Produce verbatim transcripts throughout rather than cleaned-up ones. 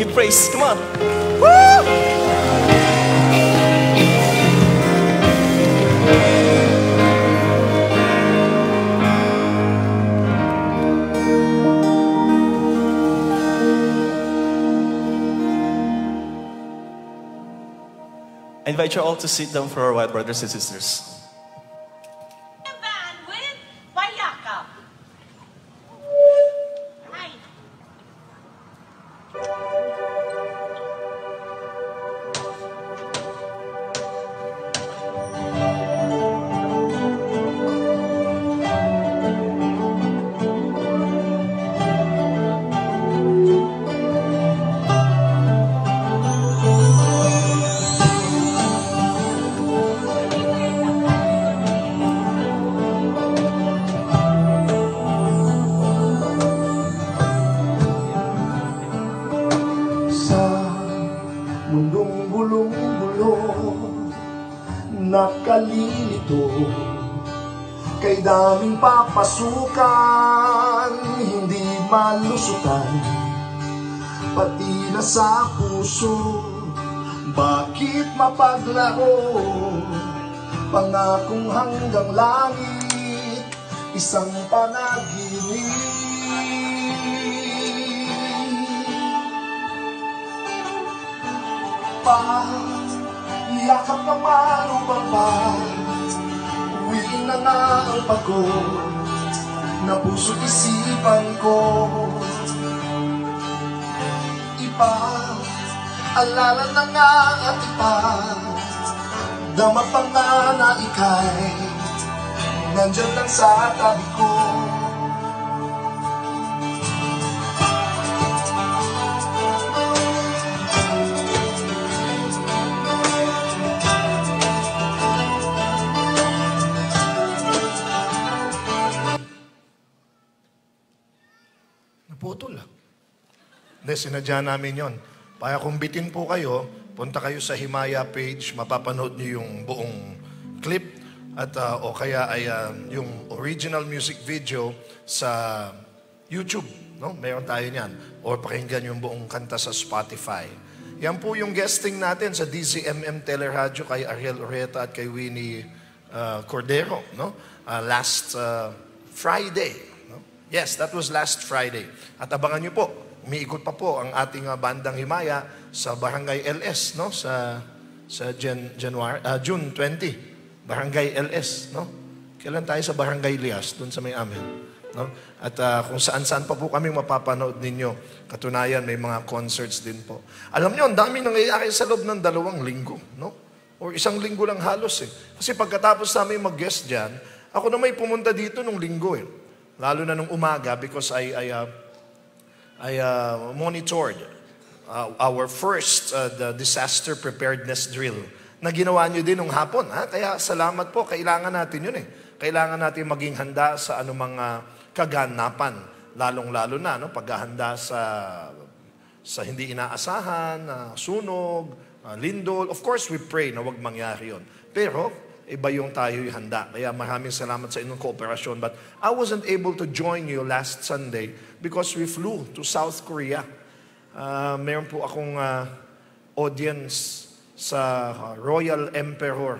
give praise. Come on. Woo! I invite you all to sit down for a while, brothers and sisters. Papasukan, hindi malusutan, pati na sa puso. Bakit mapaglaro? Pangakong hanggang langit, isang panaginip. Payakap naman o babay, uwi na nga ang pagod na puso't isipan ko. Ipa-alala na nga at ipa-dama pa nga na ika'y nandyan lang sa tabi ko. Sinadya namin yon. Para kumbitin po kayo, punta kayo sa Himaya page, mapapanood niyo yung buong clip at uh, o kaya ay uh, yung original music video sa YouTube, no? Meron tayo niyan. O pakinggan yung buong kanta sa Spotify. Yan po yung guesting natin sa D C M M Teleradio kay Ariel Ureta at kay Winnie uh, Cordero, no? Uh, last uh, Friday, no? Yes, that was last Friday. At abangan niyo po. Umiikot pa po ang ating uh, bandang Himaya sa Barangay L S, no? Sa sa Jan, January, uh, June twentieth, Barangay L S, no? Kailan tayo sa Barangay Lias, doon sa may amin, no? At uh, kung saan-saan pa po kami mapapanood ninyo. Katunayan may mga concerts din po. Alam niyo, ang dami nangyayari sa loob ng dalawang linggo, no? Or isang linggo lang halos eh. Kasi pagkatapos namin mag-guest diyan, ako na may pumunta dito nung linggo eh. Lalo na nung umaga because I I uh, I uh, monitored uh, our first uh, the disaster preparedness drill na ginawa nyo din nung hapon. Ha? Kaya salamat po, kailangan natin yun eh. Kailangan natin maging handa sa anumang uh, kaganapan, lalong-lalo na, no? Paghahanda sa, sa hindi inaasahan, uh, sunog, uh, lindol. Of course, we pray na wag mangyari yun. Pero iba yung tayo'y handa. Kaya maraming salamat sa inyong kooperasyon. But I wasn't able to join you last Sunday because we flew to South Korea. Uh, meron po akong uh, audience sa Royal Emperor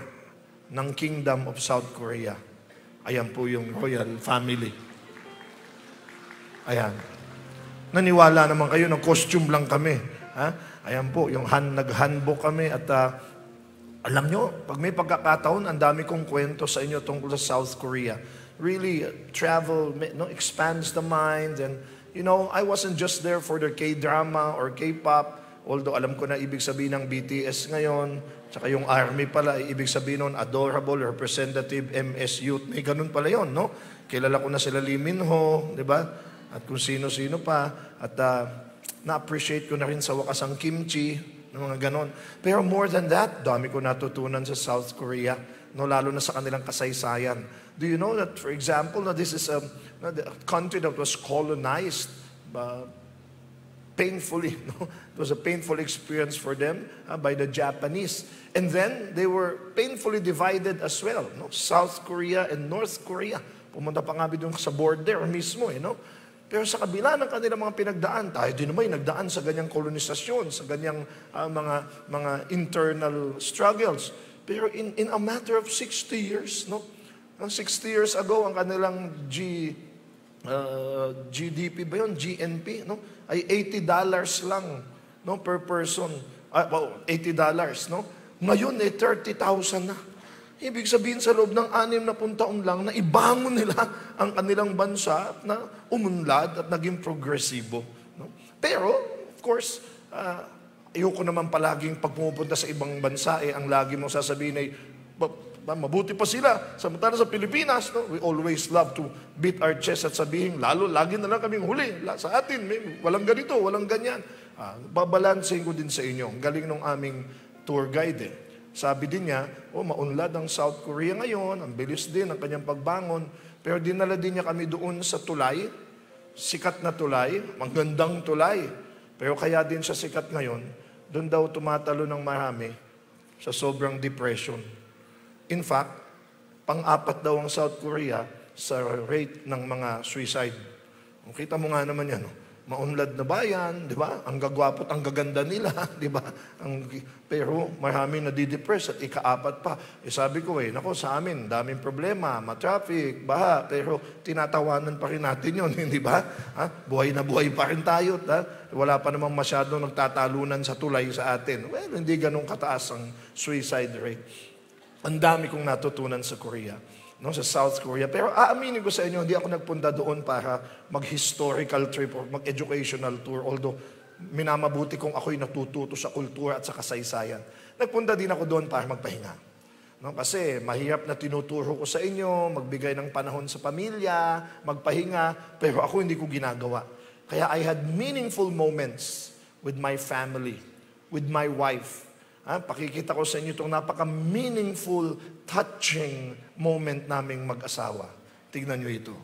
ng Kingdom of South Korea. Ayan po yung Royal Family. Ayan. Naniwala naman kayo, nag-costume lang kami. Ha? Ayan po, yung han, nag-hanbo kami at... Uh, Alam nyo, pag may pagkakataon, ang dami kong kwento sa inyo tungkol sa South Korea. Really, uh, travel no, expands the mind. And, you know, I wasn't just there for their K-drama or K-pop. Although, alam ko na ibig sabihin ng B T S ngayon. Tsaka yung ARMY pala, ibig sabihin nun, adorable, representative, M S youth. May ganun pala yun, no? Kilala ko na sila Lee Minho, di ba? At kung sino-sino pa. At uh, na-appreciate ko na rin sa wakas ang kimchi. Mga ganon. Pero more than that, dami ko natutunan sa South Korea, no, lalo na sa kanilang kasaysayan. Do you know that, for example, no, this is a, no, the country that was colonized uh, painfully. No? It was a painful experience for them uh, by the Japanese. And then, they were painfully divided as well. No? South Korea and North Korea. Pumunta pa nga doon sa border mismo. Eh, no? Pero sa kabila ng kanilang mga pinagdaan, tayo din naman nagdaan sa ganyang kolonisasyon, sa ganyang uh, mga, mga internal struggles. Pero in, in a matter of sixty years, no? sixty years ago, ang kanilang G, uh, G D P ba yun? G N P, no? Ay eighty dollars lang, no? Per person. Uh, well, eighty dollars, no? Ngayon, eh, thirty thousand na. Ibig sabihin sa loob ng anim na puntaon lang na ibangon nila ang kanilang bansa at na umunlad at naging progresibo. No? Pero, of course, uh, ayoko naman palaging pag pumupunta sa ibang bansa, eh, ang lagi mong sasabihin ay, mabuti pa sila. Samantala sa Pilipinas, no? We always love to beat our chest at sabihin, lalo, lagi na lang kaming huli. Sa atin, may, walang ganito, walang ganyan. Uh, babalansin ko din sa inyo. Galing nung aming tour guide, eh. Sabi din niya, oh, maunlad ang South Korea ngayon, ang bilis din ang kanyang pagbangon. Pero dinala din niya kami doon sa tulay, sikat na tulay, magandang tulay. Pero kaya din sa sikat ngayon, doon daw tumatalo ng marami sa sobrang depression. In fact, pang-apat daw ang South Korea sa rate ng mga suicide. Kita mo nga naman yan, no? Maunlad na bayan, di ba? Ang gagwapo't ang gaganda nila, di ba? Ang, pero maraming nadidepress at ikaapat pa. E sabi ko, eh, nako sa amin, daming problema, matraffic, baha, pero tinatawanan pa rin natin yun, di ba? Ha? Buhay na buhay pa rin tayo. Ha? Wala pa namang masyadong nagtatalunan sa tulay sa atin. Well, hindi ganun kataas ang suicide rate. Ang dami kong natutunan sa Korea. No, sa South Korea. Pero aaminin ko sa inyo, hindi ako nagpunta doon para mag-historical trip or mag-educational tour. Although, minamabuti kong ako'y natututo sa kultura at sa kasaysayan. Nagpunta din ako doon para magpahinga. No, kasi mahirap na tinuturo ko sa inyo, magbigay ng panahon sa pamilya, magpahinga, pero ako hindi ko ginagawa. Kaya I had meaningful moments with my family, with my wife. Ah, pakikita ko sa inyo itong napaka-meaningful, touching moment naming mag-asawa. Tignan nyo ito.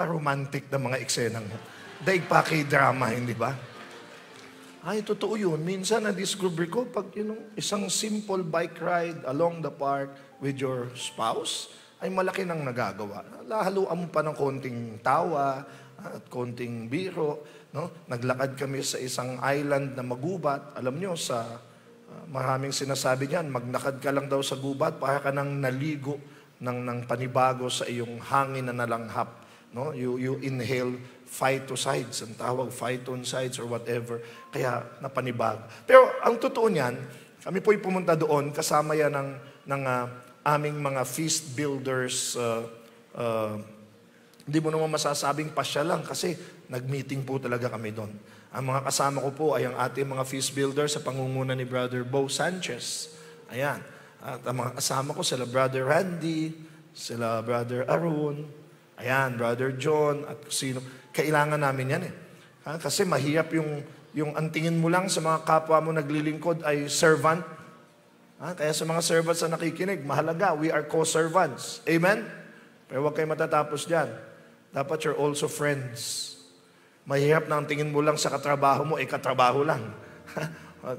Romantic na mga eksenang daigpaki-drama, hindi ba? Ay, totoo yun. Minsan na-discover ko pag you know, isang simple bike ride along the park with your spouse, ay malaki nang nagagawa. Lahaluan mo pa ng konting tawa at konting biro. No? Naglakad kami sa isang island na magubat. Alam nyo, sa uh, maraming sinasabi niyan, magnakad ka lang daw sa gubat para ka nang naligo ng, ng panibago sa iyong hangin na nalanghap. No, you you inhale phytocides, ang tawag phytoncides or whatever, kaya napanibag. Pero ang totoo niyan, kami po'y pumunta doon kasama yan ng ng uh, aming mga feast builders. Uh, uh, hindi mo naman masasabing pasya lang kasi nag-meeting po talaga kami doon. Ang mga kasama ko po ay ang ating mga feast builders sa pangunguna ni Brother Bo Sanchez. Ayan. At ang mga kasama ko sila Brother Randy, sila Brother Arun, ayan, Brother John, at sino. Kailangan namin yan eh. Ha? Kasi mahirap yung, yung antingin mo lang sa mga kapwa mo naglilingkod ay servant. Ha? Kaya sa mga servants na nakikinig, mahalaga, we are co-servants. Amen? Pero huwag kayo matatapos dyan. Dapat you're also friends. Mahirap na ang tingin mo lang sa katrabaho mo, eh katrabaho lang.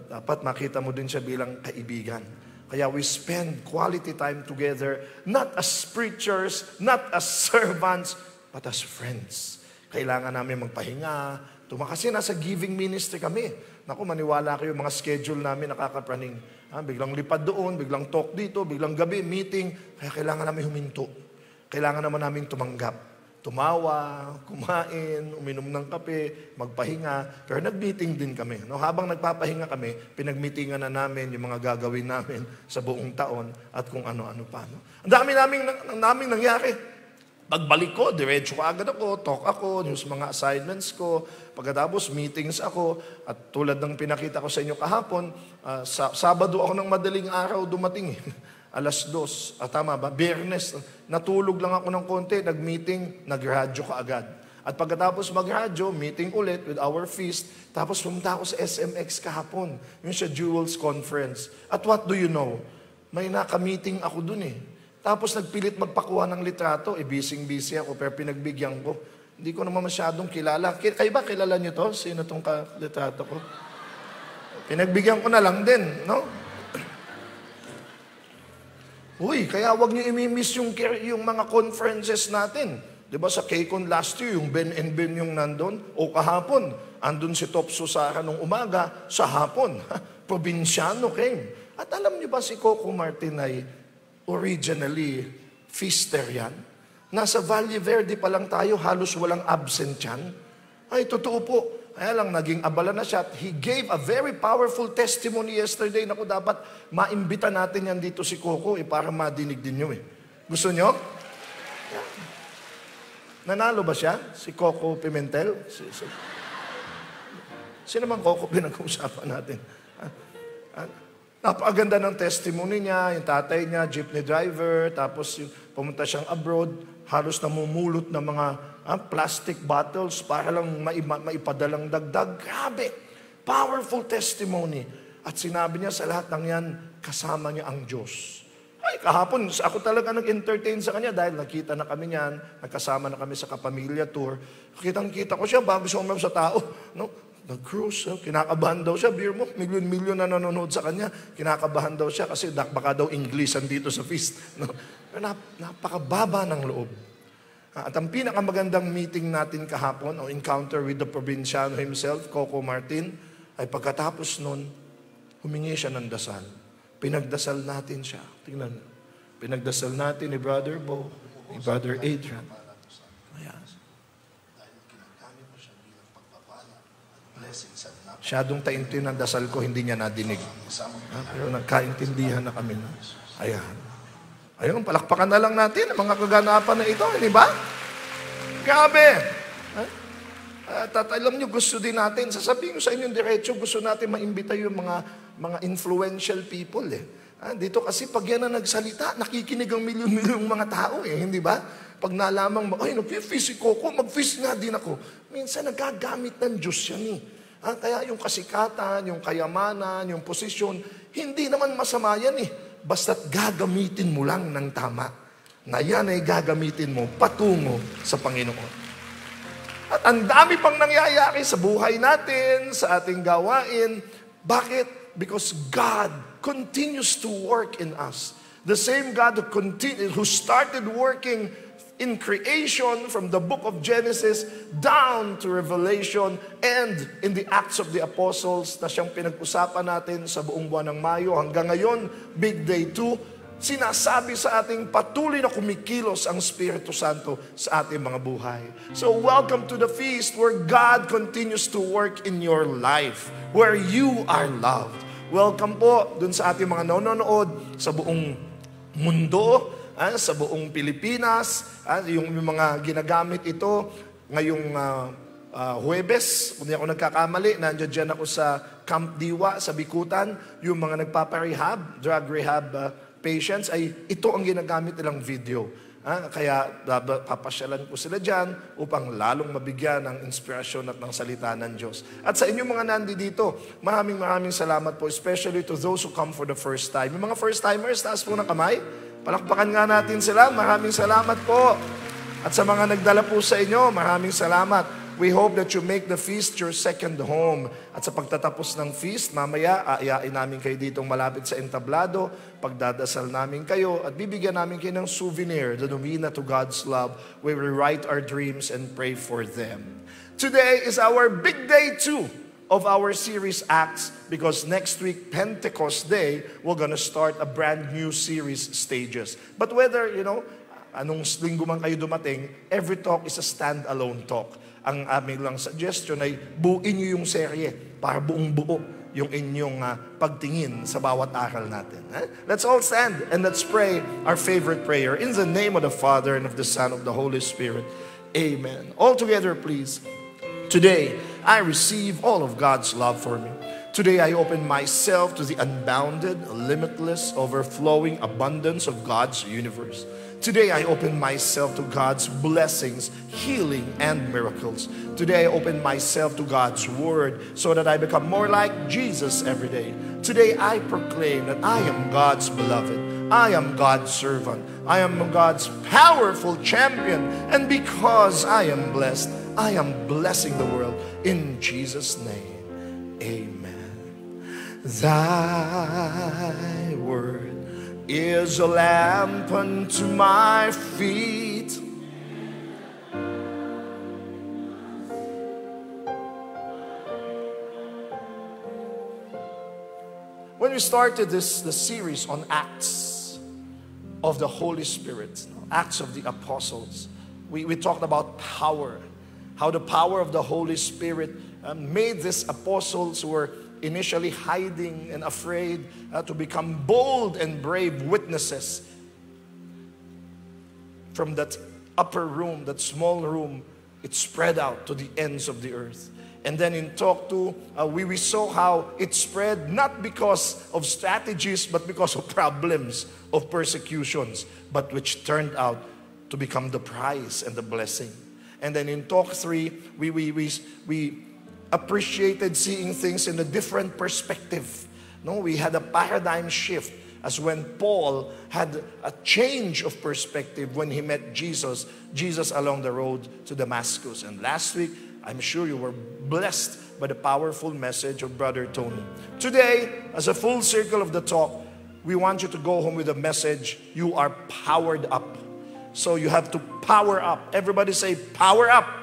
Dapat makita mo din siya bilang kaibigan. Kaya we spend quality time together, not as preachers, not as servants, but as friends. Kailangan namin magpahinga. Tuma kasi nasa giving ministry kami. Naku, maniwala kayo, mga schedule namin nakakapraning. Ha, biglang lipad doon, biglang talk dito, biglang gabi, meeting. Kaya kailangan namin huminto. Kailangan naman namin tumanggap. Tumawa, kumain, uminom ng kape, magpahinga. Pero nag-meeting din kami. No, habang nagpapahinga kami, pinag-meetingan na namin yung mga gagawin namin sa buong taon at kung ano-ano pa. No? Ang dami naming, naming nangyari. Pagbalik ko, diretso ko agad ako, talk ako, news mga assignments ko, pagkatapos meetings ako, at tulad ng pinakita ko sa inyo kahapon, uh, sa Sabado ako ng madaling araw dumating. Alas dos, ah, tama ba? Biyernes, natulog lang ako ng konti, nag-meeting, nag-radyo ka agad. At pagkatapos mag-radyo, meeting ulit with our feast. Tapos pumunta ako sa S M X kahapon. Yung sa Jewels Conference. At what do you know? May naka-meeting ako dun eh. Tapos nagpilit magpakuha ng litrato. Eh, busy-busy ako, pero pinagbigyan ko. Hindi ko naman masyadong kilala. Kayo ba, kilala nyo to? Sino tong litrato ko? Pinagbigyan ko na lang din, no? Uy, kaya wag nyo imimiss yung, yung mga conferences natin. Diba sa Kaycon last year, yung Ben and Ben yung nandun? O kahapon, andun si Topso Sarah nung umaga, sa hapon. Probinsyano came. At alam niyo ba si Coco Martin ay originally feaster yan? Nasa Valley Verde pa lang tayo, halos walang absent yan. Ay, totoo po. Kaya lang, naging abala na siya. He gave a very powerful testimony yesterday. Naku, dapat maimbita natin yan dito si Coco eh, para madinig din nyo eh. Gusto nyo? Yeah. Nanalo ba siya? Si Coco Pimentel? Si, si... Sino bang Coco pinag-uusapan natin? Napakaganda ng testimony niya, yung tatay niya, jeepney driver, tapos yung, pumunta siyang abroad, halos namumulot ng mga ah, plastic bottles para lang maima, maipadalang dagdag. Grabe! Powerful testimony. At sinabi niya sa lahat ng yan, kasama niya ang Diyos. Ay, kahapon, ako talaga nag-entertain sa kanya dahil nakita na kami niyan, nagkasama na kami sa kapamilya tour. Kitang-kita ko siya, bago siya umlam sa tao. No? Nag-cruise, no? Kinakabahan daw siya. Beer mo, milyon-milyon na nanonood sa kanya. Kinakabahan daw siya kasi baka daw Englishan dito sa feast. No? Nap napakababa ng loob. At ang pinakamagandang meeting natin kahapon, o encounter with the Probinsyano himself, Coco Martin, ay pagkatapos nun, humingi siya ng dasal. Pinagdasal natin siya. Tingnan. Pinagdasal natin ni Brother Bo, ni Brother Adrian. Ayan. Masyadong taintin ang dasal ko, hindi niya nadinig. Ha? Pero nagkaintindihan na kami. Na. Ayan. Ayun, palakpakan na lang natin ang mga kaganapan na ito. Di ba? Grabe! At alam nyo, gusto din natin. Sasabihin ko sa inyong diretso, gusto natin maimbita yung mga mga influential people eh. Ah, dito kasi pag yan na nagsalita, nakikinig ang milyon-milyong mga tao eh, hindi ba? Pag nalamang, ay, nag-feast si Coco, mag-feast nga din ako. Minsan nagagamit ng Diyos yan eh. Ah, kaya yung kasikatan, yung kayamanan, yung posisyon, hindi naman masama yan eh. Basta't gagamitin mo lang ng tama. Na yan ay gagamitin mo patungo sa Panginoon. At ang dami pang nangyayari sa buhay natin, sa ating gawain. Bakit? Because God continues to work in us. The same God who continued, who started working in creation from the book of Genesis down to Revelation and in the Acts of the Apostles na siyang pinag-usapan natin sa buong buwan ng Mayo hanggang ngayon, Big Day two, sinasabi sa ating patuloy na kumikilos ang Espiritu Santo sa ating mga buhay. So welcome to the feast where God continues to work in your life, where you are loved. Welcome po dun sa ating mga nanonood sa buong mundo, ah, sa buong Pilipinas, ah, yung mga ginagamit ito ngayong uh, uh, Huwebes, kung hindi ako nagkakamali, nandiyan ako sa Camp Diwa, sa Bikutan, yung mga nagpaparehab, drug rehab uh, patients, ay ito ang ginagamit nilang video. Ah, kaya papasyalan ko sila dyan upang lalong mabigyan ng inspirasyon at ng salita ng Diyos. At sa inyong mga nandi dito, maraming maraming salamat po, especially to those who come for the first time. Yung mga first-timers, taas po ng kamay. Palakpakan nga natin sila. Maraming salamat po. At sa mga nagdala po sa inyo, maraming salamat. We hope that you make the feast your second home. At sa pagtatapos ng feast, mamaya, aayain namin kayo ditong malapit sa entablado, pagdadasal namin kayo, at bibigyan namin kayo ng souvenir, the Novena to God's Love, where we write our dreams and pray for them. Today is our Big Day two of our series Acts, because next week, Pentecost Day, we're gonna start a brand new series, Stages. But whether, you know, anong linggo man kayo dumating, every talk is a stand-alone talk. Ang aming lang suggestion ay buuin niyo yung serye para buong-buo yung inyong uh, pagtingin sa bawat aral natin. Eh? Let's all stand and let's pray our favorite prayer. In the name of the Father and of the Son of the Holy Spirit. Amen. All together, please. Today, I receive all of God's love for me. Today, I open myself to the unbounded, limitless, overflowing abundance of God's universe. Today, I open myself to God's blessings, healing, and miracles. Today, I open myself to God's word so that I become more like Jesus every day. Today, I proclaim that I am God's beloved. I am God's servant. I am God's powerful champion. And because I am blessed, I am blessing the world. In Jesus' name, amen. Thy word is a lamp unto my feet. When we started this the series on Acts of the Holy Spirit, Acts of the Apostles, we, we talked about power, how the power of the Holy Spirit uh, made these apostles who were initially hiding and afraid uh, to become bold and brave witnesses from that upper room, that small room. It spread out to the ends of the earth. And then in talk two, uh, we, we saw how it spread not because of strategies, but because of problems, of persecutions, but which turned out to become the prize and the blessing. And then in talk three, we we we we appreciated seeing things in a different perspective. No, we had a paradigm shift as when Paul had a change of perspective when he met Jesus, Jesus along the road to Damascus. And last week, I'm sure you were blessed by the powerful message of Brother Tony. Today, as a full circle of the talk, we want you to go home with a message: you are powered up. So you have to power up. Everybody say, power up.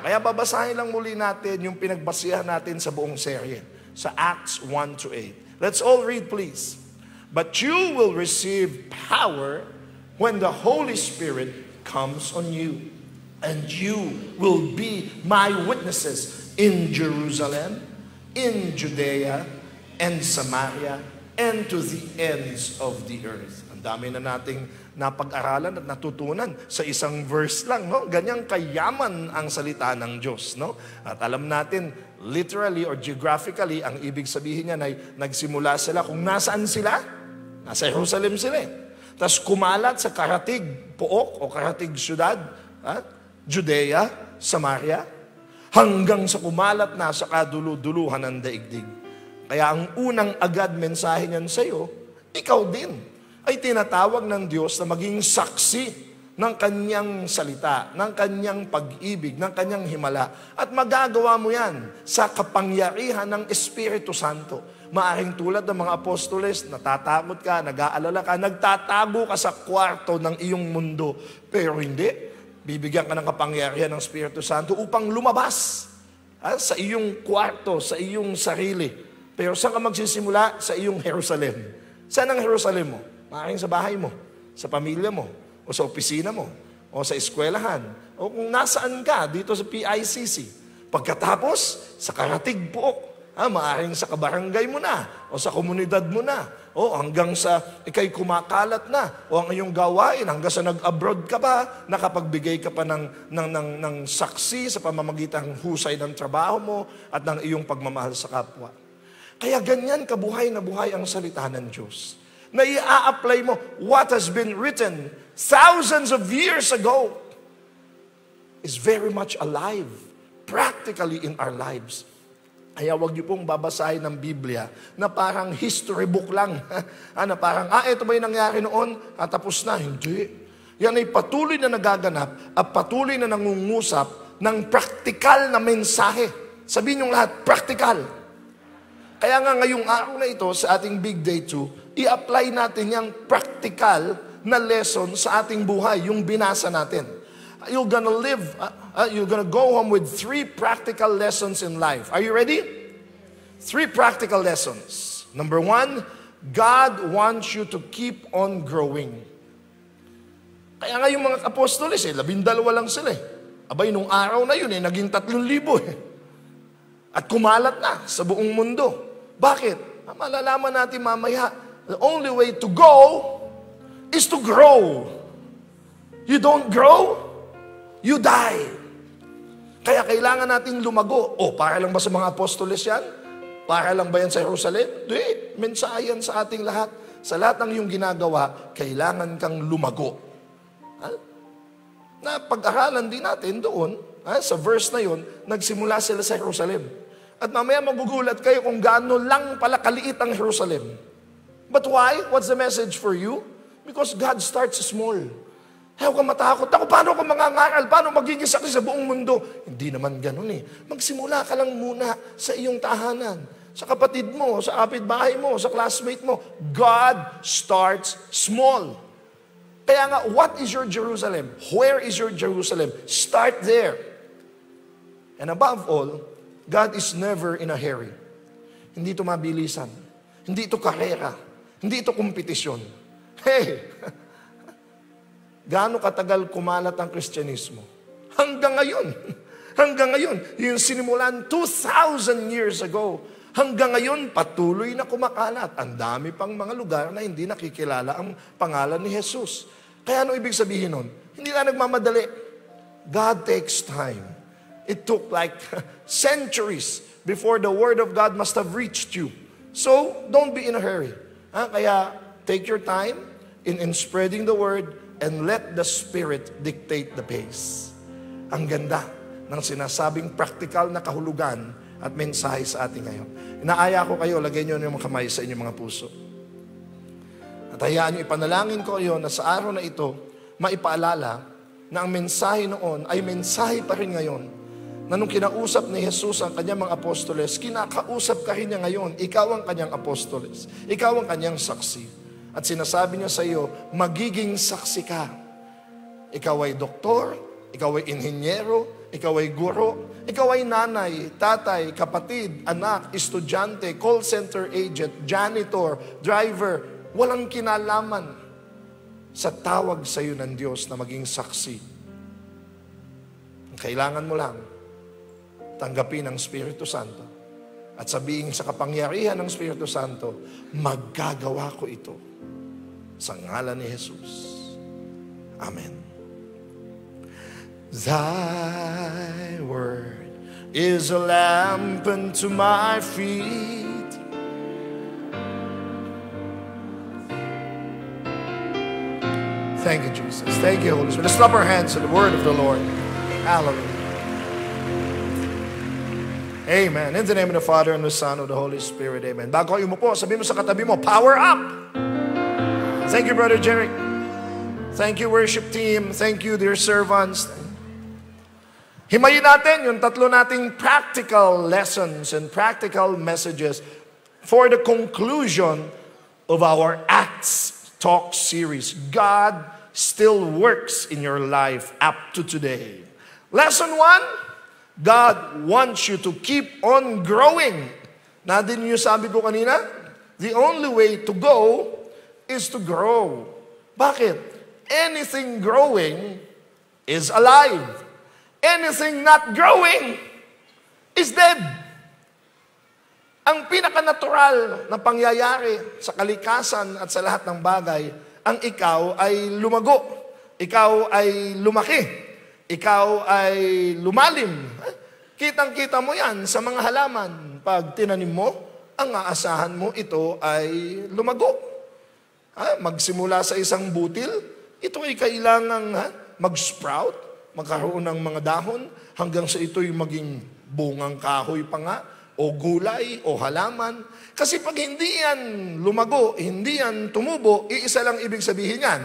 Kaya babasahin lang muli natin yung pinagbasihan natin sa buong serye, sa Acts one to eight. Let's all read, please. But you will receive power when the Holy Spirit comes on you, and you will be my witnesses in Jerusalem, in Judea, and Samaria, and to the ends of the earth. Ang dami na nating napag-aralan at natutunan sa isang verse lang, no? Ganyang kayaman ang salita ng Diyos, no? At alam natin, literally or geographically, ang ibig sabihin niya ay nagsimula sila kung nasaan sila? Nasa Jerusalem sila. Tapos kumalat sa karatig pook o karatig syudad, ha? Judea, Samaria, hanggang sa kumalat na sa kaduluduluhan ng daigdig. Kaya ang unang agad mensahe niyan sa iyo, ikaw din ay tinatawag ng Diyos na maging saksi ng kanyang salita, ng kanyang pag-ibig, ng kanyang himala. At magagawa mo yan sa kapangyarihan ng Espiritu Santo. Maaring tulad ng mga apostoles, natatakot ka, nag-aalala ka, nagtatago ka sa kwarto ng iyong mundo. Pero hindi, bibigyan ka ng kapangyarihan ng Espiritu Santo upang lumabas ha, sa iyong kwarto, sa iyong sarili. Pero saan ka magsisimula? Sa iyong Jerusalem. Saan ang Jerusalem mo? Maaring sa bahay mo, sa pamilya mo, o sa opisina mo, o sa eskwelahan, o kung nasaan ka, dito sa P I C C. Pagkatapos, sa karatig buok, ha, maaring sa kabarangay mo na, o sa komunidad mo na, o hanggang sa ikay kumakalat na, o ang iyong gawain, hanggang sa nag-abroad ka pa, nakapagbigay ka pa ng, ng, ng, ng saksi sa pamamagitan ng husay ng trabaho mo at ng iyong pagmamahal sa kapwa. Kaya ganyan kabuhay na buhay ang salita ng Diyos, na i-a-apply mo what has been written thousands of years ago is very much alive, practically in our lives. Kaya huwag niyo pong babasahin ng Biblia na parang history book lang. Na parang, ah, ito ba yung nangyari noon? Ah, tapos na. Hindi. Yan ay patuloy na nagaganap at patuloy na nangungusap ng praktikal na mensahe. Sabihin yung lahat, praktikal. Kaya nga ngayong araw na ito sa ating Big Day two, i-apply natin yung practical na lesson sa ating buhay, yung binasa natin. You're gonna live, uh, uh, you're gonna go home with three practical lessons in life. Are you ready? Three practical lessons. Number one, God wants you to keep on growing. Kaya nga yung mga apostoles, eh, labindalawa lang sila. Eh. Abay, nung araw na yun, eh, naging tatlong libo. Eh. At kumalat na sa buong mundo. Bakit? Malalaman natin mamaya. The only way to go is to grow. You don't grow, you die. Kaya kailangan nating lumago. O, para lang ba sa mga apostoles yan? Para lang ba yan sa Jerusalem? Di, mensahe yan sa ating lahat. Sa lahat ng iyong ginagawa, kailangan kang lumago. Na pag-aralan din natin doon, ha? Sa verse na yun, nagsimula sila sa Jerusalem. At mamaya magugulat kayo kung gaano lang pala kaliit ang Jerusalem. But why? What's the message for you? Because God starts small. Ayaw ka matakot. Ako, paano ko mangangaral? Paano magiging saksi sa buong mundo? Hindi naman ganun eh. Magsimula ka lang muna sa iyong tahanan. Sa kapatid mo, sa kapitbahay mo, sa classmate mo. God starts small. Kaya nga, what is your Jerusalem? Where is your Jerusalem? Start there. And above all, God is never in a hurry. Hindi ito mabilisan. Hindi ito karera. Hindi ito kompetisyon. Hey! Gaano katagal kumalat ang Kristyanismo? Hanggang ngayon. Hanggang ngayon. Yung sinimulan two thousand years ago. Hanggang ngayon, patuloy na kumakalat. Ang dami pang mga lugar na hindi nakikilala ang pangalan ni Jesus. Kaya ano ibig sabihin nun? Hindi na nagmamadali. God takes time. It took like centuries before the Word of God must have reached you. So, don't be in a hurry. Ha? Kaya, take your time in, in spreading the Word. And let the Spirit dictate the pace. Ang ganda ng sinasabing praktikal na kahulugan at mensahe sa atin ngayon. Inaaya ko kayo, lagay nyo yung mga kamay sa inyong mga puso. At hayaan nyo, ipanalangin ko kayo na sa araw na ito, maipaalala na ang mensahe noon ay mensahe pa rin ngayon. Na nung kinausap ni Jesus ang kanyang mga apostoles, kinakausap ka rin niya ngayon. Ikaw ang kanyang apostoles. Ikaw ang kanyang saksi. At sinasabi niya sa iyo, magiging saksi ka. Ikaw ay doktor, ikaw ay inhinyero, ikaw ay guro, ikaw ay nanay, tatay, kapatid, anak, estudyante, call center agent, janitor, driver. Walang kinalaman sa tawag sa iyo ng Diyos na maging saksi. Ang kailangan mo lang, tanggapin ang Espiritu Santo at sabihin sa kapangyarihan ng Espiritu Santo, maggagawa ko ito. Sa ngalan ni Jesus. Amen. Thy word is a lamp unto my feet. Thank you, Jesus. Thank you, Holy Spirit. Let's clap our hands to the word of the Lord. Hallelujah. Amen. In the name of the Father, and the Son, and the Holy Spirit. Amen. Bago kayo umupo, sabi mo sa katabi mo, power up! Thank you, Brother Jerry. Thank you, worship team. Thank you, dear servants. Himayin natin yung tatlo nating practical lessons and practical messages for the conclusion of our Acts Talk series. God still works in your life up to today. Lesson one, God wants you to keep on growing. Nadin niyo sabi ko kanina, the only way to go is to grow. Bakit? Anything growing is alive. Anything not growing is dead. Ang pinakanatural na pangyayari sa kalikasan at sa lahat ng bagay, ang ikaw ay lumago. Ikaw ay lumaki. Ikaw ay lumalim. Kitang-kita mo yan sa mga halaman. Pag tinanim mo, ang aasahan mo ito ay lumago. Ha? Magsimula sa isang butil, ito ay kailangang ha? Mag-sprout, magkaroon ng mga dahon, hanggang sa ito'y maging bungang kahoy pa nga, o gulay, o halaman. Kasi pag hindi yan lumago, hindi yan tumubo, iisa lang ibig sabihin yan,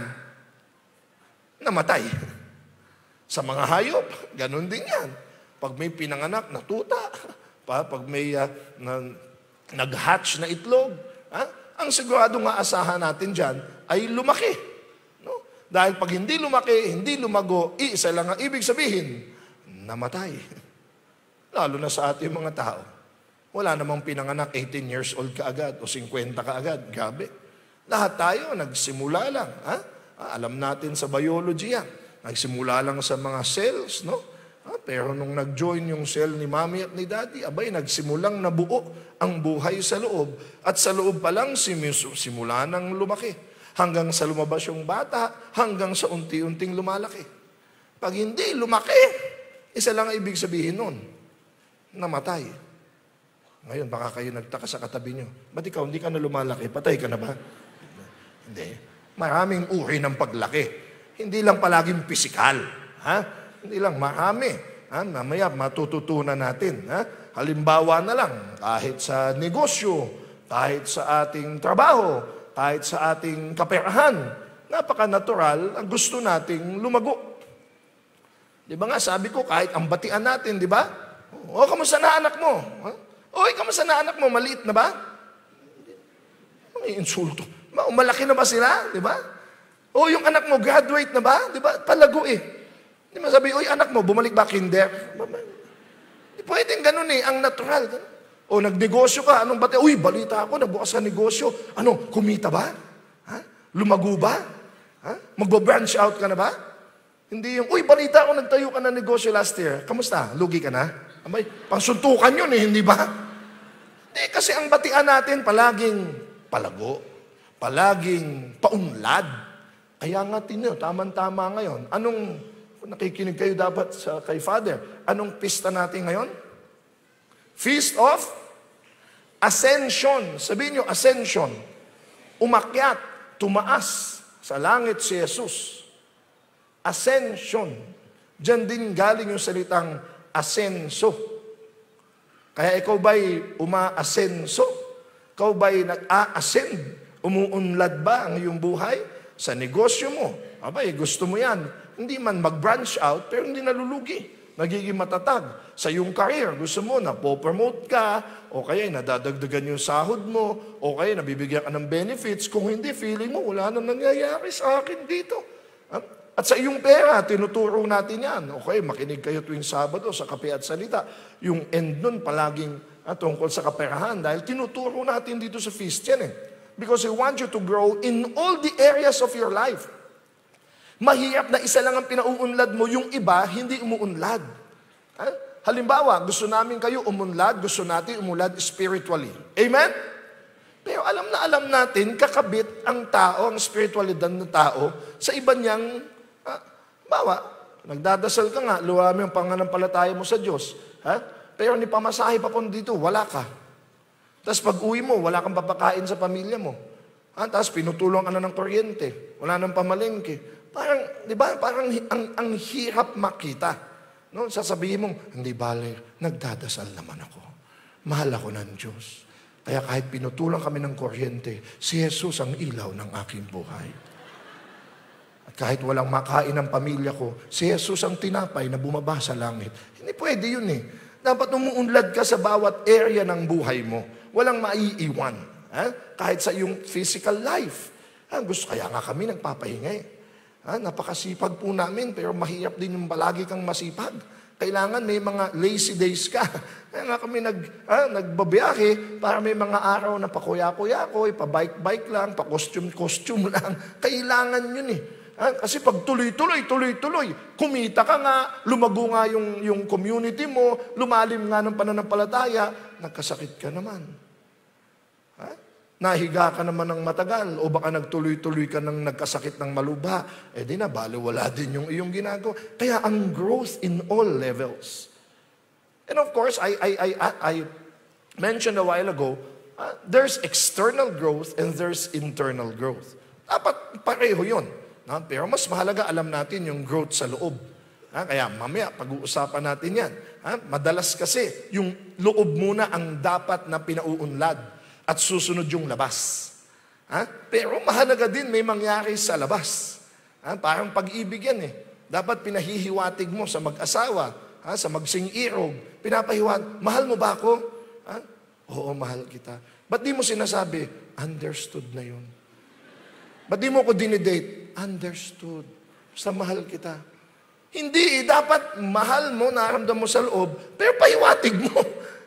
namatay. Sa mga hayop, ganun din yan. Pag may pinanganak, natuta. Pag may uh, na, nag-hatch na itlog, ha? Ang sigurado nga asahan natin dyan ay lumaki. No? Dahil pag hindi lumaki, hindi lumago, iisa lang ang ibig sabihin, namatay. Lalo na sa ating mga tao. Wala namang pinanganak eighteen years old ka agad o fifty ka agad. Grabe. Lahat tayo nagsimula lang. Ha? Alam natin sa biology yan. Nagsimula lang sa mga cells, no? Ah, pero nung nag-join yung cell ni mommy at ni daddy, abay, nagsimulang nabuo ang buhay sa loob. At sa loob pa lang, simula nang lumaki. Hanggang sa lumabas yung bata, hanggang sa unti-unting lumalaki. Pag hindi lumaki, isa lang ang ibig sabihin nun, namatay. Ngayon, baka kayo nagtaka sa katabi nyo, ba't ikaw, hindi ka na lumalaki? Patay ka na ba? Hindi. Maraming uri ng paglaki. Hindi lang palaging pisikal. Ha? Hindi lang marami. Ha? Mamaya matututunan natin. Ha? Halimbawa na lang, kahit sa negosyo, kahit sa ating trabaho, kahit sa ating kaperahan, napaka-natural ang gusto nating lumago. Di ba nga, sabi ko, kahit ang batian natin, di ba? O, kamusta na anak mo? Oy, kamusta na anak mo? Maliit na ba? May insulto. Malaki na ba sila? Di ba? O, yung anak mo, graduate na ba? Di ba? Palago eh. Di ba sabi, oy, anak mo, bumalik ba kinder? Di pwedeng ganun eh, ang natural. O, nagnegosyo ka, anong bati? Uy, balita ako, nabukas ka negosyo. Ano, kumita ba? Ha? Lumago ba? Ha? Magbo-branch out ka na ba? Hindi yung, uy, balita ako, nagtayo ka na negosyo last year. Kamusta? Lugi ka na? Amay, pansuntukan yun eh, hindi ba? Hindi, kasi ang batian natin palaging palago, palaging paunlad. Kaya nga tinyo, tamang-tama ngayon. Anong, nakikinig kayo dapat sa, kay Father, anong pista natin ngayon? Feast of Ascension. Sabihin nyo, Ascension. Umakyat, tumaas sa langit si Jesus. Ascension. Diyan din galing yung salitang asenso. Kaya ikaw ba'y umaasenso? Ikaw ba'y nag-a-ascend? Umuunlad ba ang iyong buhay? Sa negosyo mo, abay, gusto mo yan. Hindi man mag-branch out, pero hindi nalulugi. Nagiging matatag. Sa iyong career, gusto mo na po-promote ka, o kaya nadadagdagan yung sahod mo, o kaya nabibigyan ka ng benefits. Kung hindi, feeling mo, wala nang nangyayari sa akin dito. Ha? At sa iyong pera, tinuturo natin yan. Okay, makinig kayo tuwing Sabado sa Kape at Salita. Yung end nun palaging ah, tungkol sa kaperahan dahil tinuturo natin dito sa feast yan eh. Because we want you to grow in all the areas of your life. Mahirap na isa lang ang pinauunlad mo, yung iba hindi umuunlad. Ha? Halimbawa, gusto namin kayo umunlad, gusto natin umunlad spiritually. Amen? Pero alam na alam natin, kakabit ang tao, ang spiritualidad ng tao sa iba niyang bawa, nagdadasal ka nga, luwami ang pananampalataya mo sa Diyos. Ha? Pero ni pamasahe pa kung dito, wala ka. Tapos pag uwi mo, wala kang papakain sa pamilya mo. Ha? Tapos pinutulong ka na ng kuryente, wala nang pamalengke. Parang, di ba, parang ang, ang hirap makita. No? Sasabihin mong, hindi bale, nagdadasal naman ako. Mahal ako ng Diyos. Kaya kahit pinutulong kami ng kuryente, si Jesus ang ilaw ng aking buhay. Kahit walang makain ng pamilya ko, si Jesus ang tinapay na bumaba sa langit. Hindi pwede yun eh. Dapat umuunlad ka sa bawat area ng buhay mo. Walang maiiwan. Ha? Kahit sa iyong physical life. Ha? Gusto kaya nga kami nagpapahinga. Ha? Napakasipag po namin, pero mahirap din yung palagi kang masipag. Kailangan may mga lazy days ka. Kaya nga kami nag, ah, nagbabiyahe para may mga araw na pakuya-kuya-kuy, pabike-bike lang, pakostume-costume lang. Kailangan yun eh. Ha? Kasi pag tuloy-tuloy, tuloy-tuloy, kumita ka nga, lumago nga yung, yung community mo, lumalim nga ng pananampalataya, nagkasakit ka naman. Ha? Nahiga ka naman ng matagal, o baka nagtuloy-tuloy ka ng nagkasakit ng malubha, eh di na, baliwala din yung iyong ginagawa. Kaya ang growth in all levels. And of course, I, I, I, I mentioned a while ago, uh, there's external growth and there's internal growth. Dapat pareho yun. Na, pero mas mahalaga alam natin yung growth sa loob. Ha? Kaya mamaya, pag-uusapan natin yan. Ha? Madalas kasi, yung loob muna ang dapat na pinauunlad at susunod yung labas. Ha? Pero mahalaga din may mangyari sa labas. Ha? Parang pag-ibig yan eh. Dapat pinahihiwatig mo sa mag-asawa, ha? Sa magsing-irog. Pinapahiwatig, mahal mo ba ako? Ha? Oo, mahal kita. Ba't di mo sinasabi, understood na yun? Ba't di mo ko dinidate? Understood. Sa mahal kita. Hindi, dapat mahal mo, naramdam mo sa loob, pero pahiwatig mo.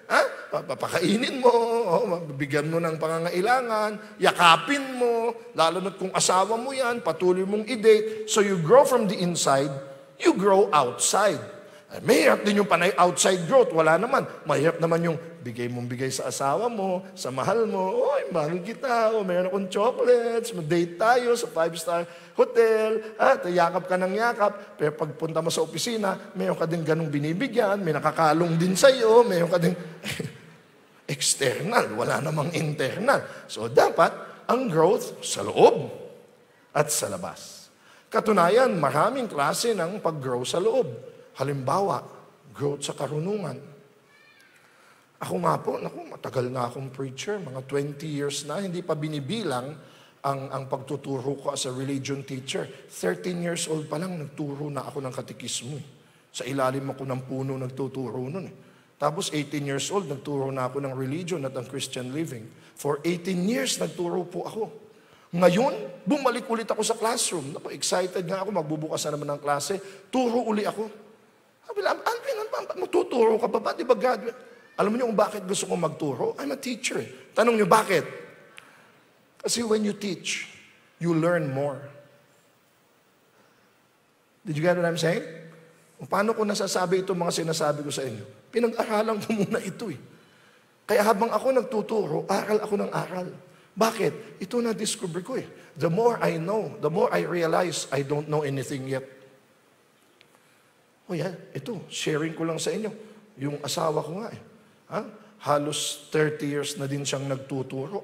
Ha? Papakainin mo, oh, bigyan mo ng pangangailangan, yakapin mo, lalo na't kung asawa mo yan, patuloy mong i-date. So you grow from the inside, you grow outside. Mahirap din yung panay outside growth, wala naman. Mahirap naman yung bigay mong bigay sa asawa mo, sa mahal mo, oy, mahal kita, o meron akong chocolates, mag-date tayo sa five-star hotel, at yakap ka ng yakap, pero pagpunta mo sa opisina, mayroon ka din ganong binibigyan, may nakakalong din sa'yo, mayroon ka din external, wala namang internal. So dapat, ang growth sa loob at sa labas. Katunayan, maraming klase ng pag-grow sa loob. Halimbawa, growth sa karunungan. Ako nga po, naku, matagal na akong preacher, mga twenty years na, hindi pa binibilang ang, ang pagtuturo ko as a religion teacher. thirteen years old pa lang, nagturo na ako ng katikismo. Sa ilalim ako ng puno, nagtuturo nun. Tapos eighteen years old, nagturo na ako ng religion at ang Christian living. For eighteen years, nagturo po ako. Ngayon, bumalik ulit ako sa classroom. Naku, excited nga ako, magbubukas na naman ng klase. Turo uli ako. Sabi lang, Alvin, matuturo ka ba? Ba't di ba graduate? Alam niyo kung bakit gusto kong magturo? I'm a teacher. Tanong niyo, bakit? Kasi when you teach, you learn more. Did you get what I'm saying? Paano ko nasasabi itong mga sinasabi ko sa inyo? Pinag-aralan ko muna ito eh. Kaya habang ako nagtuturo, aral ako ng aral. Bakit? Ito na-discover ko eh. The more I know, the more I realize I don't know anything yet. O yan, ito, sharing ko lang sa inyo. Yung asawa ko nga eh. Ha? Halos thirty years na din siyang nagtuturo.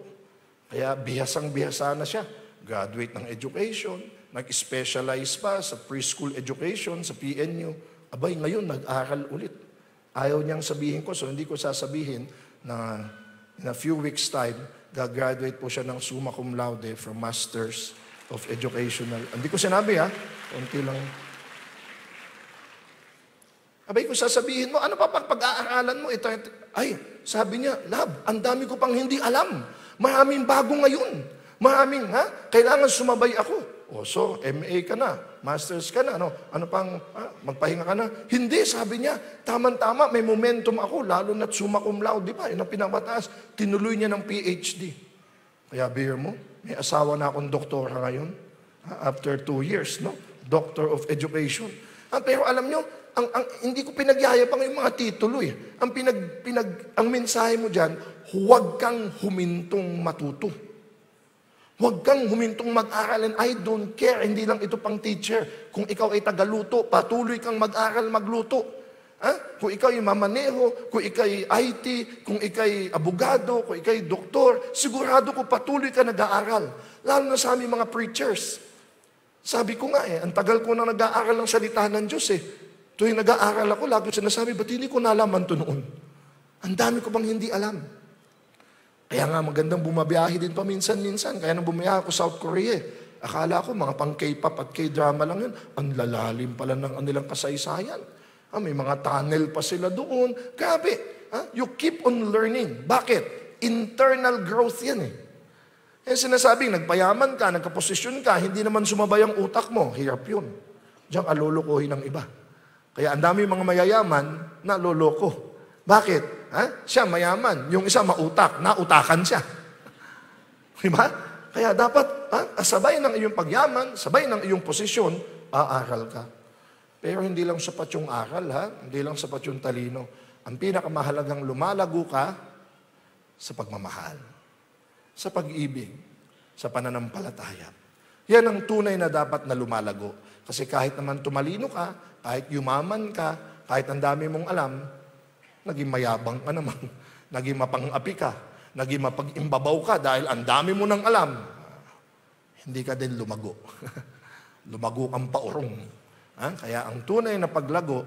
Kaya bihasang-bihasa na siya. Graduate ng education, nag-specialize pa sa preschool education, sa P N U. Abay, ngayon, nag-aral ulit. Ayaw niyang sabihin ko, so hindi ko sasabihin na in a few weeks time, gagraduate po siya ng summa cum laude from Masters of Educational. Hindi ko sinabi ha, konti lang. Abay kung sasabihin mo, ano pa pag-aaralan mo? Ito, ito. Ay, sabi niya, lab, ang dami ko pang hindi alam. Maraming bago ngayon. Maraming, ha? Kailangan sumabay ako. O, so, M A ka na, Masters ka na, ano, ano pang, ah, magpahinga ka na. Hindi, sabi niya, tamang-tama, may momentum ako, lalo na't summa cum laude, di ba? Yan ang pinamataas. Tinuloy niya ng P H D. Kaya, beer mo, may asawa na akong doktora ngayon, ha? After two years, no? Doctor of Education. Ah, pero alam niyo, ang, ang, hindi ko pinagyayapang yung mga titulo eh. Ang, pinag, pinag, ang mensahe mo dyan, huwag kang humintong matuto. Huwag kang humintong mag-aral and I don't care. Hindi lang ito pang teacher. Kung ikaw ay tagaluto, patuloy kang mag-aral, magluto. Ha? Kung ikaw ay mamaneho, kung ikaw ay I T, kung ikaw ay abogado, kung ikaw ay doktor, sigurado ko patuloy ka nag-aaral. Lalo na sa aming mga preachers. Sabi ko nga eh, ang tagal ko na nag-aaral ng salita ng Diyos eh. Tuwing nag-aaral ako, lagi sinasabi, ba't hindi ko nalaman to noon? Ang dami ko bang hindi alam? Kaya nga magandang bumabiyahe din paminsan-minsan. Kaya nang bumiyahe ako South Korea, akala ko mga pang K-pop at K-drama lang yun. Ang lalalim pala ng nilang kasaysayan. Ah, may mga tunnel pa sila doon. Grabe, ah, you keep on learning. Bakit? Internal growth yan eh. Eh sinasabing, nagpayaman ka, nagkaposisyon ka, hindi naman sumabay ang utak mo. Hirap yun. Diyang alulukohin ng iba. Kaya ang dami mga mayayaman na loloko. Bakit? Ha? Siya mayaman, yung isa mautak, nautakan siya. Diba? Kaya dapat, ha? Sabay ng iyong pagyaman, sabay ng iyong posisyon, aaral ka. Pero hindi lang sapat yung aral, ha? Hindi lang sapat yung talino. Ang pinakamahalagang lumalago ka sa pagmamahal, sa pag-ibig, sa pananampalataya. Yan ang tunay na dapat na lumalago. Kasi kahit naman tumalino ka, kahit yumaman ka, kahit ang dami mong alam, naging mayabang ka naman, naging mapang-api ka, naging mapag-imbabaw ka dahil ang dami mo nang alam, hindi ka din lumago. Lumago kang paurong. Ha? Kaya ang tunay na paglago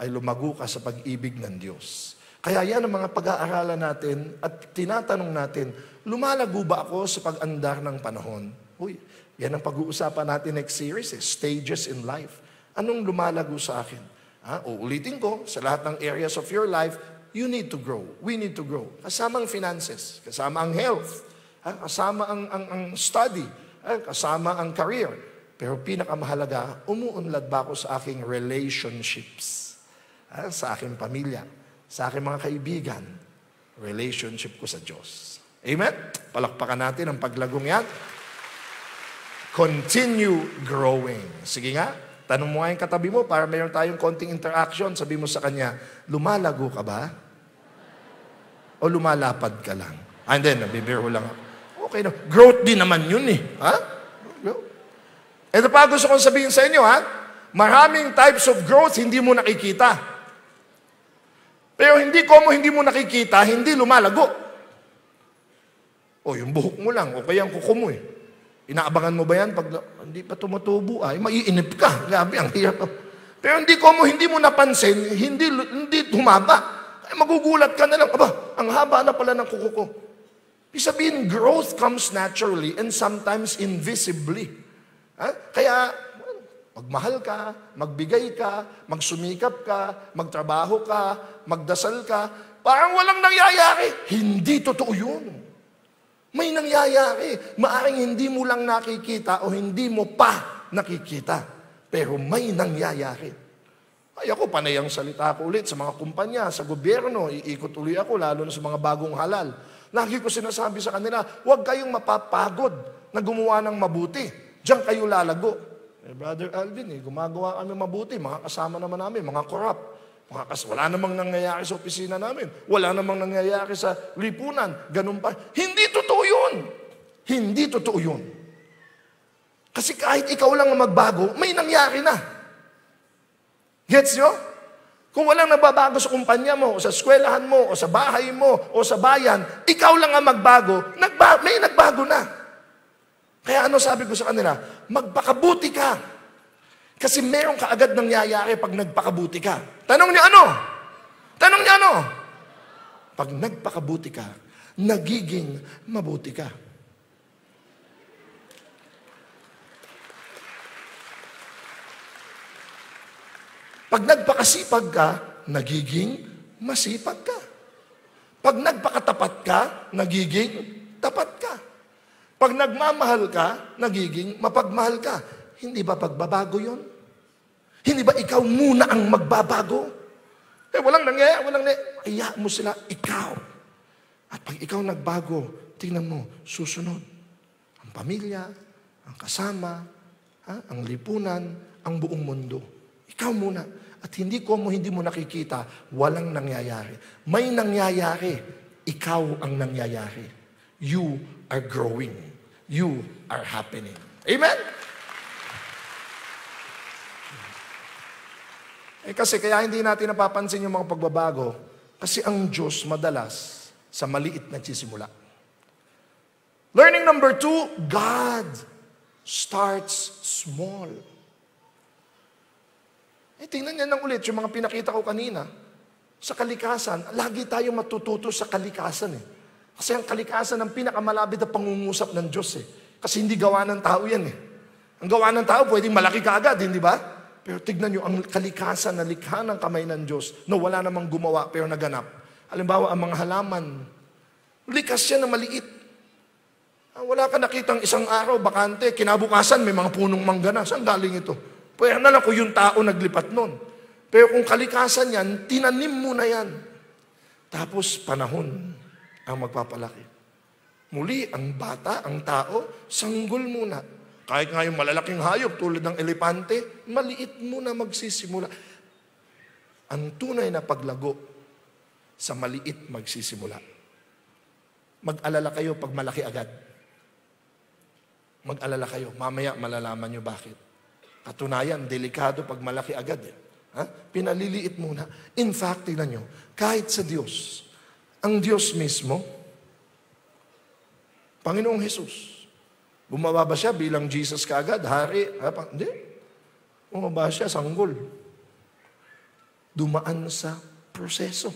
ay lumago ka sa pag-ibig ng Diyos. Kaya yan ang mga pag-aaralan natin at tinatanong natin, lumalago ba ako sa pag-andar ng panahon? Uy, yan ang pag-uusapan natin next series, eh, Stages in Life. Anong lumalago sa akin? Ha? O ulitin ko, sa lahat ng areas of your life, you need to grow. We need to grow. Kasama ang finances, kasama ang health, ha? Kasama ang, ang, ang study, ha? Kasama ang career. Pero pinakamahalaga, umuunlad ba ako sa aking relationships? Ha? Sa aking pamilya, sa aking mga kaibigan, relationship ko sa Diyos. Amen? Palakpakan natin ang paglagong yan. Continue growing. Sige nga. Tanong mo nga yung katabi mo para mayroon tayong konting interaction. Sabi mo sa kanya, lumalago ka ba? O lumalapad ka lang? And then, nabibiro lang ako. Okay na. Growth din naman yun eh. Ha? Ito pa gusto kong sabihin sa inyo ha. Maraming types of growth hindi mo nakikita. Pero hindi ko mo hindi mo nakikita, hindi lumalago. O yung buhok mo lang, o kaya ang kuko mo eh. Inaabangan mo ba yan? Pag hindi pa tumutubo, ay, maiinip ka. Grabe, ang hirap. Pero hindi ko mo, hindi mo napansin, hindi, hindi humaba. Ay, magugulat ka na lang, aba, ang haba na pala ng kuko ko. Ibig sabihin, growth comes naturally and sometimes invisibly. Ha? Kaya, magmahal ka, magbigay ka, magsumikap ka, magtrabaho ka, magdasal ka, parang walang nangyayari. Hindi totoo yun. May nangyayari. Maaring hindi mo lang nakikita o hindi mo pa nakikita. Pero may nangyayari. Ay ako, panay ang salita ko ulit sa mga kumpanya, sa gobyerno. Iikot ulit ako, lalo na sa mga bagong halal. Lagi ko sinasabi sa kanila, huwag kayong mapapagod na gumawa ng mabuti. Diyan kayo lalago. Eh, Brother Alvin, eh, gumagawa kami mabuti. Mga kasama naman namin, mga corrupt. Mga kas, wala namang nangyayari sa opisina namin. Wala namang nangyayari sa lipunan. Ganun pa. Hindi totoo yun. Hindi totoo yun. Kasi kahit ikaw lang na magbago, may nangyari na. Gets nyo? Kung walang nababago sa kumpanya mo, o sa eskwelahan mo, o sa bahay mo, o sa bayan, ikaw lang ang magbago, nagba- may nagbago na. Kaya ano sabi ko sa kanila? Magpakabuti ka. Kasi meron ka agad nangyayari pag nagpakabuti ka. Tanong niya ano? Tanong niya ano? Pag nagpakabuti ka, nagiging mabuti ka. Pag nagpakasipag ka, nagiging masipag ka. Pag nagpakatapat ka, nagiging tapat ka. Pag nagmamahal ka, nagiging mapagmahal ka. Hindi ba pagbabago yun? Hindi ba ikaw muna ang magbabago? Eh, walang nangyayari, walang nangyayari. Kaya mo sila, ikaw. At pag ikaw nagbago, tingnan mo, susunod. Ang pamilya, ang kasama, ha? Ang lipunan, ang buong mundo. Ikaw muna. At hindi ko mo, hindi mo nakikita, walang nangyayari. May nangyayari, ikaw ang nangyayari. You are growing. You are happening. Amen? Eh kasi kaya hindi natin napapansin yung mga pagbabago kasi ang Diyos madalas sa maliit na nagsisimula. Learning number two, God starts small. Eh tingnan niya nang ulit yung mga pinakita ko kanina. Sa kalikasan, lagi tayo matututo sa kalikasan eh. Kasi ang kalikasan ang pinakamalapit na pangungusap ng Diyos eh. Kasi hindi gawa ng tao yan eh. Ang gawa ng tao pwedeng malaki ka agad, hindi ba? Pero tignan nyo, ang kalikasan na likha ng kamay ng Diyos na wala namang gumawa pero naganap. Halimbawa, ang mga halaman, likas siya na maliit. Wala ka nakitang isang araw, bakante, kinabukasan may mga punong manggana. Saan galing ito? Pwede na lang kung yung tao naglipat nun. Pero kung kalikasan yan, tinanim mo na yan. Tapos panahon ang magpapalaki. Muli, ang bata, ang tao, sanggol muna. Kahit nga yung malalaking hayop tulad ng elepante, maliit muna magsisimula. Ang tunay na paglago sa maliit magsisimula. Mag-alala kayo pag malaki agad. Mag-alala kayo. Mamaya malalaman nyo bakit. Katunayan, delikado pag malaki agad. Eh. Ha? Pinaliliit muna. In fact, tignan nyo, kahit sa Diyos, ang Diyos mismo, Panginoong Hesus, bumaba ba siya bilang Jesus kaagad? Hari? Hapa? Hindi. Bumaba siya, sanggol. Dumaan sa proseso.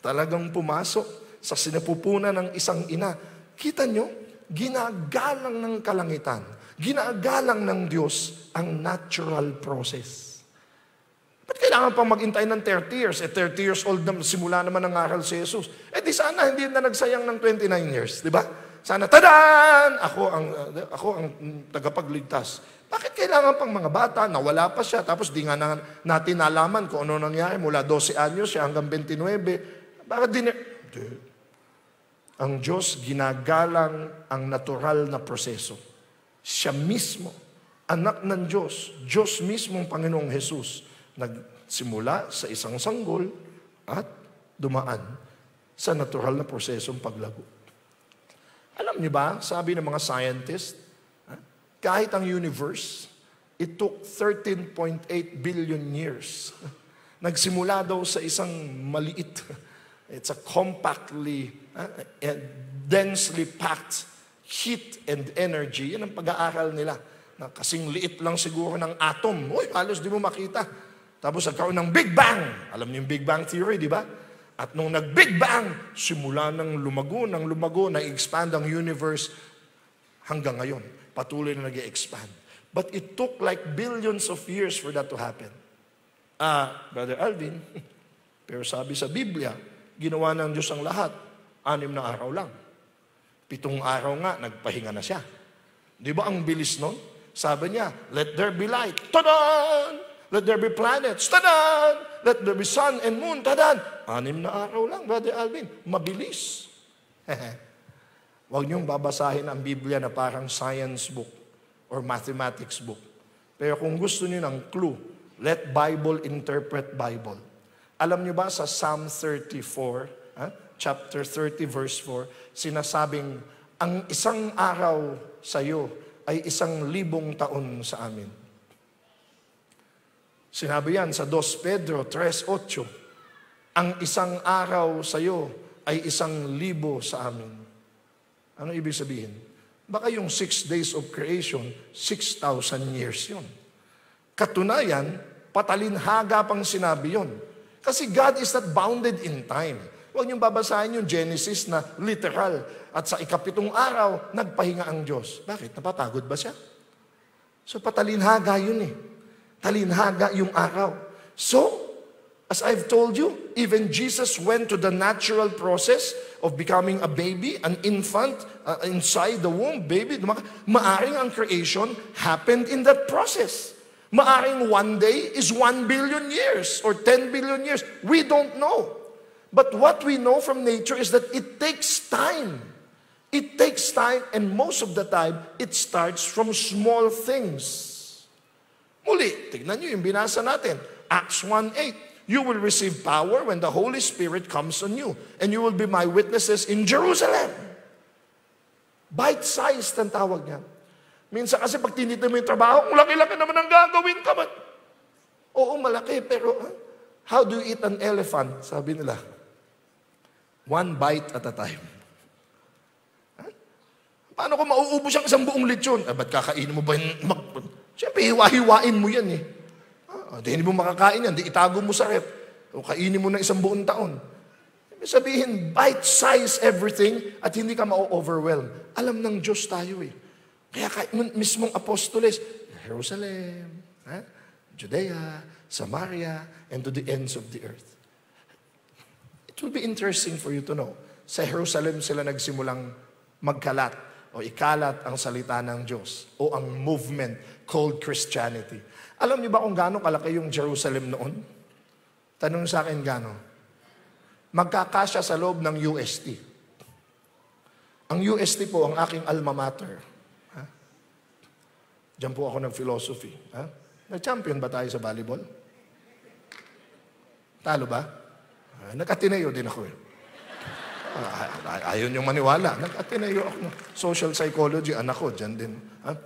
Talagang pumasok sa sinapupunan ng isang ina. Kita nyo, ginagalang ng kalangitan. Ginagalang ng Diyos ang natural process. Ba't kailangan pang maghintay ng thirty years? Eh, thirty years old na simula naman ang aral si Jesus. Eh di sana hindi na nagsayang ng twenty-nine years, di ba? Sana, tadaan! Ako ang, ako ang tagapagligtas. Bakit kailangan pang mga bata na wala pa siya? Tapos di nga na, natin nalaman kung ano nangyari mula twelve anyos siya hanggang twenty-nine. Bakit din... Dude. Ang Diyos ginagalang ang natural na proseso. Siya mismo, anak ng Diyos, Diyos mismo ang Panginoong Jesus, nagsimula sa isang sanggol at dumaan sa natural na prosesong paglago. Alam niyo ba, sabi ng mga scientists, kahit ang universe, it took thirteen point eight billion years. Nagsimula daw sa isang maliit, it's a compactly, densely packed heat and energy. Yan ang pag-aaral nila. Na kasing liit lang siguro ng atom. Uy, halos di mo makita. Tapos nagkaroon ng Big Bang. Alam niyo yung Big Bang Theory, di ba? At nung nag-Big Bang, simula ng lumago, ng lumago, na-expand ang universe hanggang ngayon. Patuloy na nag-expand. But it took like billions of years for that to happen. Ah, Brother Alvin, pero sabi sa Biblia, ginawa ng Diyos ang lahat, anim na araw lang. Pitong araw nga, nagpahinga na siya. Di ba ang bilis nun? Sabi niya, let there be light. Tadan! Let there be planets. Tadan! Let there be sun and moon. Tadan! Anim na araw lang, Brother Alvin. Mabilis. Huwag niyong babasahin ang Biblia na parang science book or mathematics book. Pero kung gusto niyo ng clue, let Bible interpret Bible. Alam niyo ba sa Psalm thirty-four, ha? chapter thirty, verse four, sinasabing, ang isang araw sa iyo ay isang libong taon sa amin. Sinabi yan sa Dos Pedro tres, otso. Ang isang araw sa iyo ay isang libo sa amin. Ano ibig sabihin? Baka yung six days of creation, six thousand years yun. Katunayan, patalinhaga pang sinabi yun. Kasi God is not bounded in time. Huwag niyong babasahin yung Genesis na literal. At sa ikapitong araw, nagpahinga ang Diyos. Bakit? Napapagod ba siya? So, patalinhaga yun eh. Talinhaga yung araw. So, as I've told you, even Jesus went to the natural process of becoming a baby, an infant, uh, inside the womb, baby. Maaring ang creation happened in that process. Maaring one day is one billion years or ten billion years. We don't know. But what we know from nature is that it takes time. It takes time, and most of the time, it starts from small things. Muli, tignan nyo yung binasa natin. Acts one eight, you will receive power when the Holy Spirit comes on you, and you will be my witnesses in Jerusalem. Bite-sized ang tawag niya. Minsan kasi pag tinitin mo yung trabaho, laki-laki naman ang gagawin ka man. Oo, malaki, pero ha? How do you eat an elephant? Sabi nila, one bite at a time. Huh? Paano kung mauubos ang isang buong lechon? Ah, ba't kakainin mo ba yun? Siyempre, hiwa-hiwain mo yan eh. Ah, di hindi mo makakain yan, di itago mo sa ref. O kainin mo ng isang buong taon. Sabihin, bite-size everything at hindi ka ma-overwhelm. Alam ng Diyos tayo eh. Kaya kahit mismong apostoles, Jerusalem, huh? Judea, Samaria, and to the ends of the earth. It will be interesting for you to know. Sa Jerusalem sila nagsimulang magkalat o ikalat ang salita ng Diyos o ang movement called Christianity. Alam niyo ba kung gaano kalaki yung Jerusalem noon? Tanong sa akin gaano? Magkakasya sa loob ng U S T. Ang U S T po ang aking alma mater. Ha? Diyan po ako ng philosophy. Ha? Na-champion ba tayo sa volleyball? Talo ba? Uh, Nag-Ateneo din ako. Uh, Ayun yung maniwala. Nag-Ateneo ako. Social psychology, anak ko, dyan din. Huh?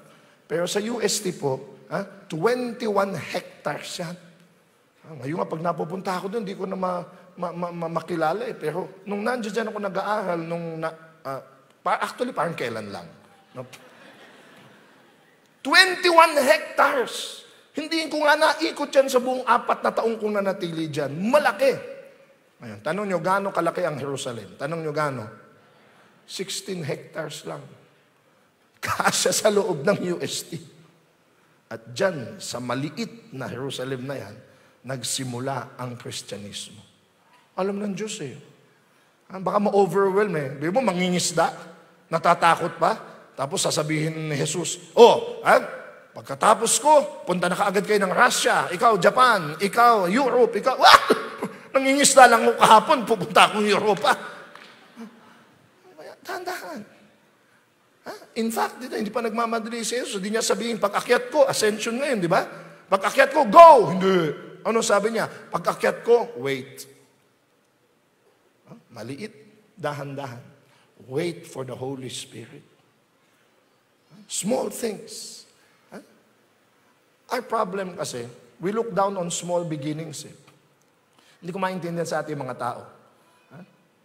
Pero sa U S T po, huh? twenty-one hectares yan. Huh? Ngayon nga, pag napupunta ako doon, hindi ko na ma ma ma ma makilala eh. Pero nung nandiyan dyan ako nag-aaral, nung na, uh, pa actually parang kailan lang. No? twenty-one hectares! Hindi ko nga naikot yan sa buong apat na taong kong nanatili dyan. Malaki. Ngayon, tanong nyo, gaano kalaki ang Jerusalem? Tanong nyo, gaano? sixteen hectares lang. Kasya sa loob ng U S T. At dyan, sa maliit na Jerusalem na yan, nagsimula ang Kristyanismo. Alam ng Diyos eh. Baka ma-overwhelm eh. Di ba, mangingisda? Natatakot pa? Tapos sasabihin ni Jesus, oh, ha? Pagkatapos ko, punta na kaagad kayo ng Russia, ikaw Japan, ikaw Europe, ikaw, what? Nangingisda lang mo kahapon, pupunta akong Europa. Dahan-dahan. In fact, dito, hindi pa nagmamadali si Jesus. Hindi niya sabihin, pag-akyat ko, ascension ngayon, di ba? Pag-akyat ko, go! Hindi. Ano sabi niya? Pag-akyat ko, wait. Maliit, dahan-dahan. Wait for the Holy Spirit. Small things. Our problem kasi, we look down on small beginnings eh. Hindi ko maintindihan sa ating mga tao.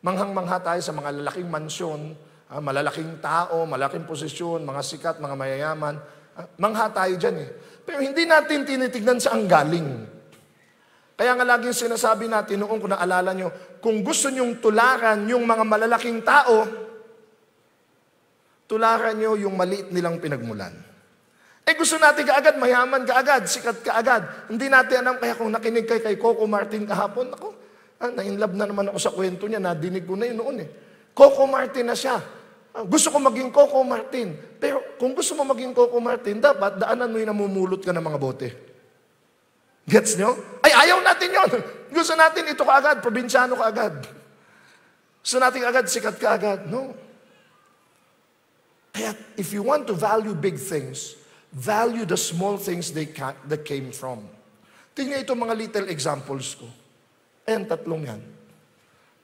Manghang-mangha tayo sa mga lalaking mansyon, ah, malalaking tao, malaking posisyon, mga sikat, mga mayayaman. Ah, mangha tayo dyan eh. Pero hindi natin tinitignan saan galing. Kaya nga laging sinasabi natin noong kung naalala nyo, kung gusto nyong tularan yung mga malalaking tao, tularan nyo yung maliit nilang pinagmulan. Eh gusto natin kaagad, mayaman kaagad, sikat kaagad. Hindi natin alam, kaya kung nakinig kay, kay Coco Martin kahapon, ako, ah, na-inlove na naman ako sa kwento niya, nadinig ko na yun noon eh. Coco Martin na siya. Ah, gusto ko maging Coco Martin. Pero kung gusto mo maging Coco Martin, dapat daanan mo yung namumulot ka ng mga bote. Gets nyo? Ay, ayaw natin yon. Gusto natin ito kaagad, probinsyano kaagad. Gusto natin agad, sikat kaagad. No. Kaya, if you want to value big things, value the small things they ca that came from. Tingnan ito mga little examples ko. Ayan, tatlong yan.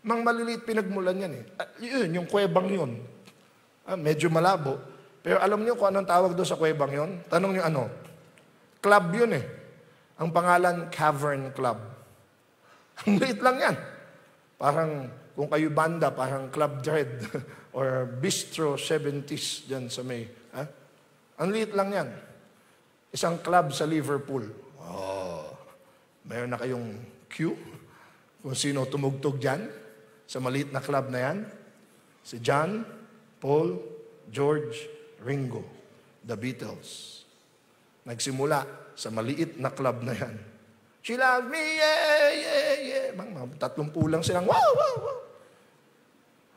Mga maliliit pinagmulan yan eh. Uh, yun, yung kwebang yun. Ah, medyo malabo. Pero alam nyo kung anong tawag doon sa kwebang yun? Tanong nyo ano? Club yun eh. Ang pangalan, Cavern Club. Ang liit lang yan. Parang, kung kayo banda, parang Club Dread or Bistro seventies dyan sa may. Ha? Ang liit lang yan. Isang club sa Liverpool. Oh, mayroon na kayong queue? Kung sino tumugtog dyan? Sa maliit na club na yan? Si John, Paul, George, Ringo. The Beatles. Nagsimula sa maliit na club na yan. She loved me, yeah, yeah, yeah. Mga tatlong pulang silang, wow, wow, wow.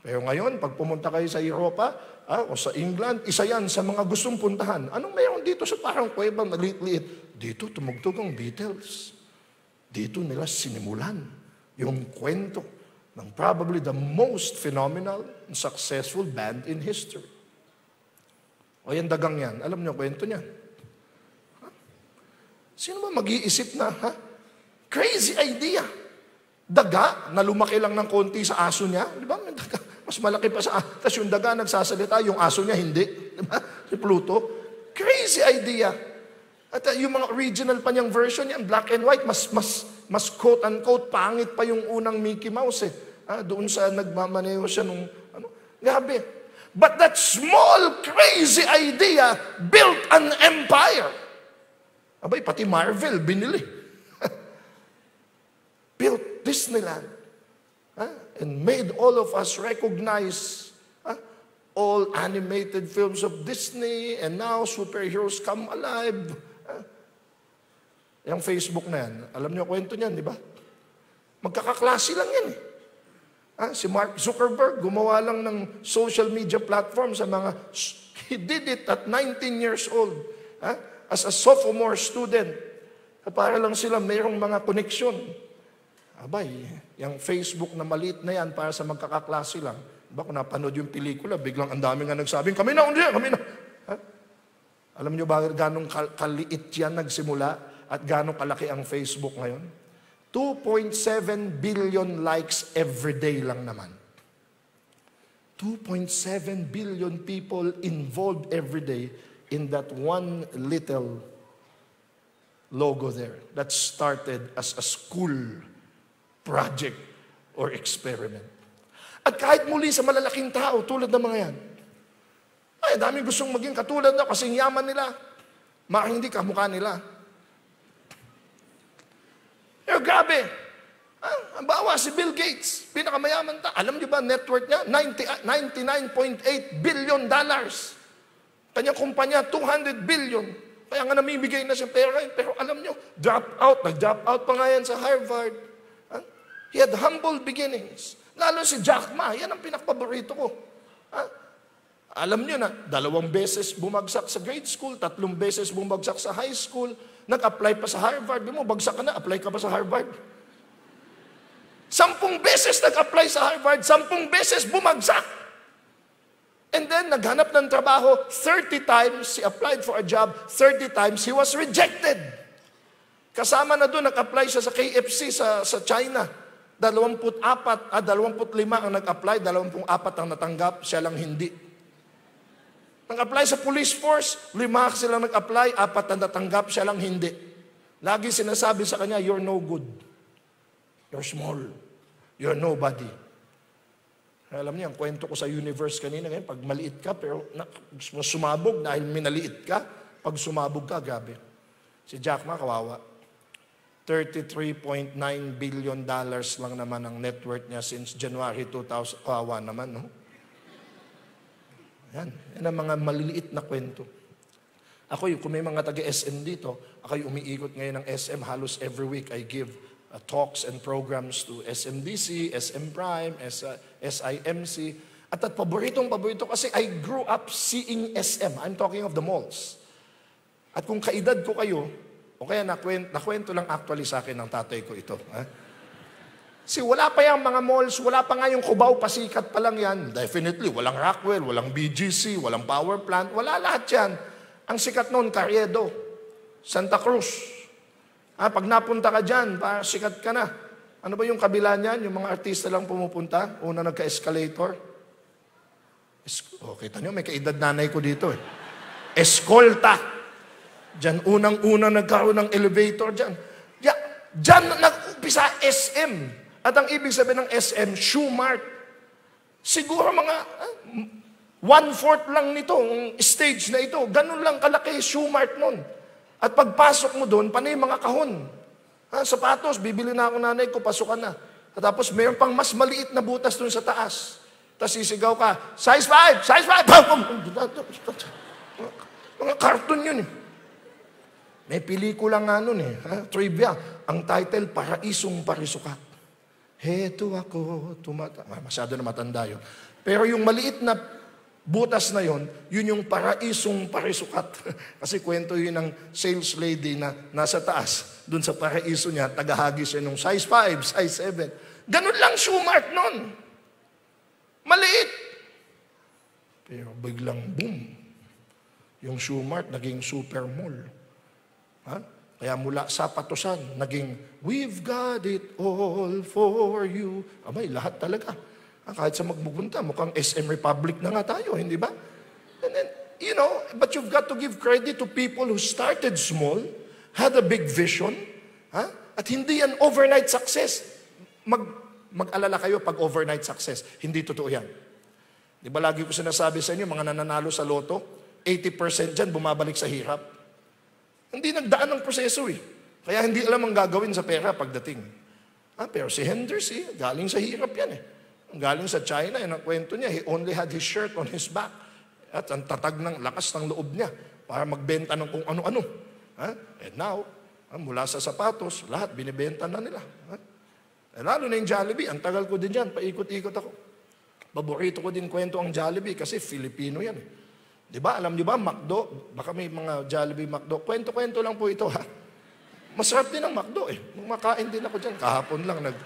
Pero ngayon, pag pumunta kayo sa Europa, ah, o sa England, isa yan sa mga gustong puntahan. Anong mayroon dito sa parang kuweba, maliit-liit? Dito, tumugtog ang Beatles. Dito nila sinimulan yung kwento ng probably the most phenomenal and successful band in history. O yan, dagang yan. Alam niyo, kwento niya. Sino ba mag-iisip na, ha? Crazy idea. Daga, na lumaki lang ng konti sa aso niya. Di ba? Daga, mas malaki pa sa aso. Tapos yung daga nagsasalita, yung aso niya hindi. Di ba? Si Pluto. Crazy idea. At uh, yung mga original pa niyang version niya, black and white, mas, mas, mas quote-unquote, pangit pa yung unang Mickey Mouse eh. Ah, doon sa nagmamaneho siya nung, ano, grabe. But that small, crazy idea built an empire. Abay, pati Marvel, binili. Built Disneyland. Huh? And made all of us recognize huh? all animated films of Disney and now superheroes come alive. Huh? Yung Facebook na yan, alam niyo kwento niyan, di ba? Magkakaklase lang yan eh. Huh? Si Mark Zuckerberg, gumawa lang ng social media platform sa mga, he did it at nineteen years old. Huh? As a sophomore student, para lang sila mayroong mga koneksyon. Abay, yung Facebook na maliit na yan para sa magkakaklase lang. Diba kung napanood yung pelikula, biglang ang dami nga nagsabing, kami na, undi, kami na. Ha? Alam nyo ba ganong kal kaliit yan nagsimula at ganong kalaki ang Facebook ngayon? two point seven billion likes every day lang naman. two point seven billion people involved every day in that one little logo there that started as a school project or experiment. At kahit muli sa malalaking tao, tulad ng mga yan, ay, daming gustong maging katulad na kasing yaman nila, maaaring hindi kamukha nila. Pero grabe, ah, ang bawa si Bill Gates, pinakamayaman ta. Alam niyo ba, net worth niya, ninety-nine point eight billion dollars. Kanyang kumpanya, two hundred billion. Kaya nga namibigay na siya pera. Pero alam nyo, drop out. Nag-drop out pa nga yan sa Harvard. Huh? He had humble beginnings. Lalo si Jack Ma, yan ang pinakapaborito ko. Huh? Alam nyo na, dalawang beses bumagsak sa grade school, tatlong beses bumagsak sa high school, nag-apply pa sa Harvard. Di mo, bagsak ka na, apply ka pa sa Harvard. Sampung beses nag-apply sa Harvard, sampung beses bumagsak. And then, naghanap ng trabaho, thirty times, he applied for a job, thirty times, he was rejected. Kasama na doon, nag-apply siya sa K F C sa, sa China. twenty-four, ah, twenty-five ang nag-apply, twenty-four ang natanggap, siya lang hindi. Nag-apply sa police force, lima silang nag-apply, apat ang natanggap, siya lang hindi. Lagi sinasabi sa kanya, you're no good. You're small. You're nobody. Alam niyo, ang kwento ko sa universe kanina ngayon, pag maliit ka, pero na, sumabog dahil minaliit ka, pag sumabog ka, grabe. Si Jack Ma, kawawa. thirty-three point nine billion dollars lang naman ang net worth niya since January two thousand. Kawawa naman, no? Yan. Yan ang mga maliliit na kwento. Ako, kung may mga taga-S M dito, ako umiikot ngayon ng S M halos every week. I give Uh, talks and programs to S M D C, S M Prime, S I M C. At at paboritong-paborito kasi I grew up seeing S M. I'm talking of the malls. At kung kaedad ko kayo, o kaya nakwento, nakwento lang actually sa akin ng tatay ko ito. Ha? Kasi wala pa yung mga malls, wala pa nga yung Cubao, pasikat pa lang yan. Definitely, walang Rockwell, walang B G C, walang power plant, wala lahat yan. Ang sikat noon, Carriedo, Santa Cruz. Ah, pag napunta ka dyan, para sikat ka na. Ano ba yung kabila niyan? Yung mga artista lang pumupunta? Una nagka-escalator. Es oh, kita niyo, may kaedad nanay ko dito eh. Eskolta. Dyan, unang-una nagkaroon ng elevator dyan. Dyan, dyan nag-upisa S M. At ang ibig sabihin ng S M, shoe mart. Siguro mga ah, one-fourth lang nito, yung stage na ito. Ganun lang kalaki shoe mart nun. At pagpasok mo doon, panay mga kahon. Ha, sapatos, bibili na ako nanay ko, pasukan na. At tapos mayroon pang mas maliit na butas doon sa taas. Tapos sisigaw ka, size five! size five! Mga cartoon yun eh. May pelikula nga nun eh. Ha? Trivia. Ang title, Paraisong Parisukat. Heto ako, tumata. Masyado na matanda yun. Pero yung maliit na butas na yon, yun yung paraisong parisukat. Kasi kwento yun ng sales lady na nasa taas. Doon sa paraiso niya, tagahagi siya nung size five, size seven. Ganun lang Schumacher nun. Maliit. Pero biglang boom. Yung Schumacher naging super mall. Ha? Kaya mula sa patusan, naging we've got it all for you. Abay, lahat talaga. Kahit sa magpupunta, mukhang S M Republic na nga tayo, hindi ba? And then, you know, but you've got to give credit to people who started small, had a big vision, ha? At hindi yan overnight success. Mag, mag-alala kayo pag overnight success. Hindi totoo yan. Di ba lagi ko sinasabi sa inyo, mga nananalo sa loto, eighty percent dyan bumabalik sa hirap. Hindi nagdaan ng proseso eh. Kaya hindi alam ang gagawin sa pera pagdating. Ah, pero si Henders eh, galing sa hirap yan eh. Galing sa China, yun ang kwento niya. He only had his shirt on his back. At ang tatag ng lakas ng loob niya para magbenta ng kung ano-ano. And now, mula sa sapatos, lahat binibenta na nila. Eh, lalo na yung Jollibee. Ang tagal ko din dyan, paikot-ikot ako. Paborito ko din kwento ang Jollibee kasi Filipino yan. Di ba? Alam niyo ba, McDo? Baka may mga Jollibee, McDo. Kwento-kwento lang po ito ha. Masarap din ang McDo eh. Makain din ako dyan. Kahapon lang nag...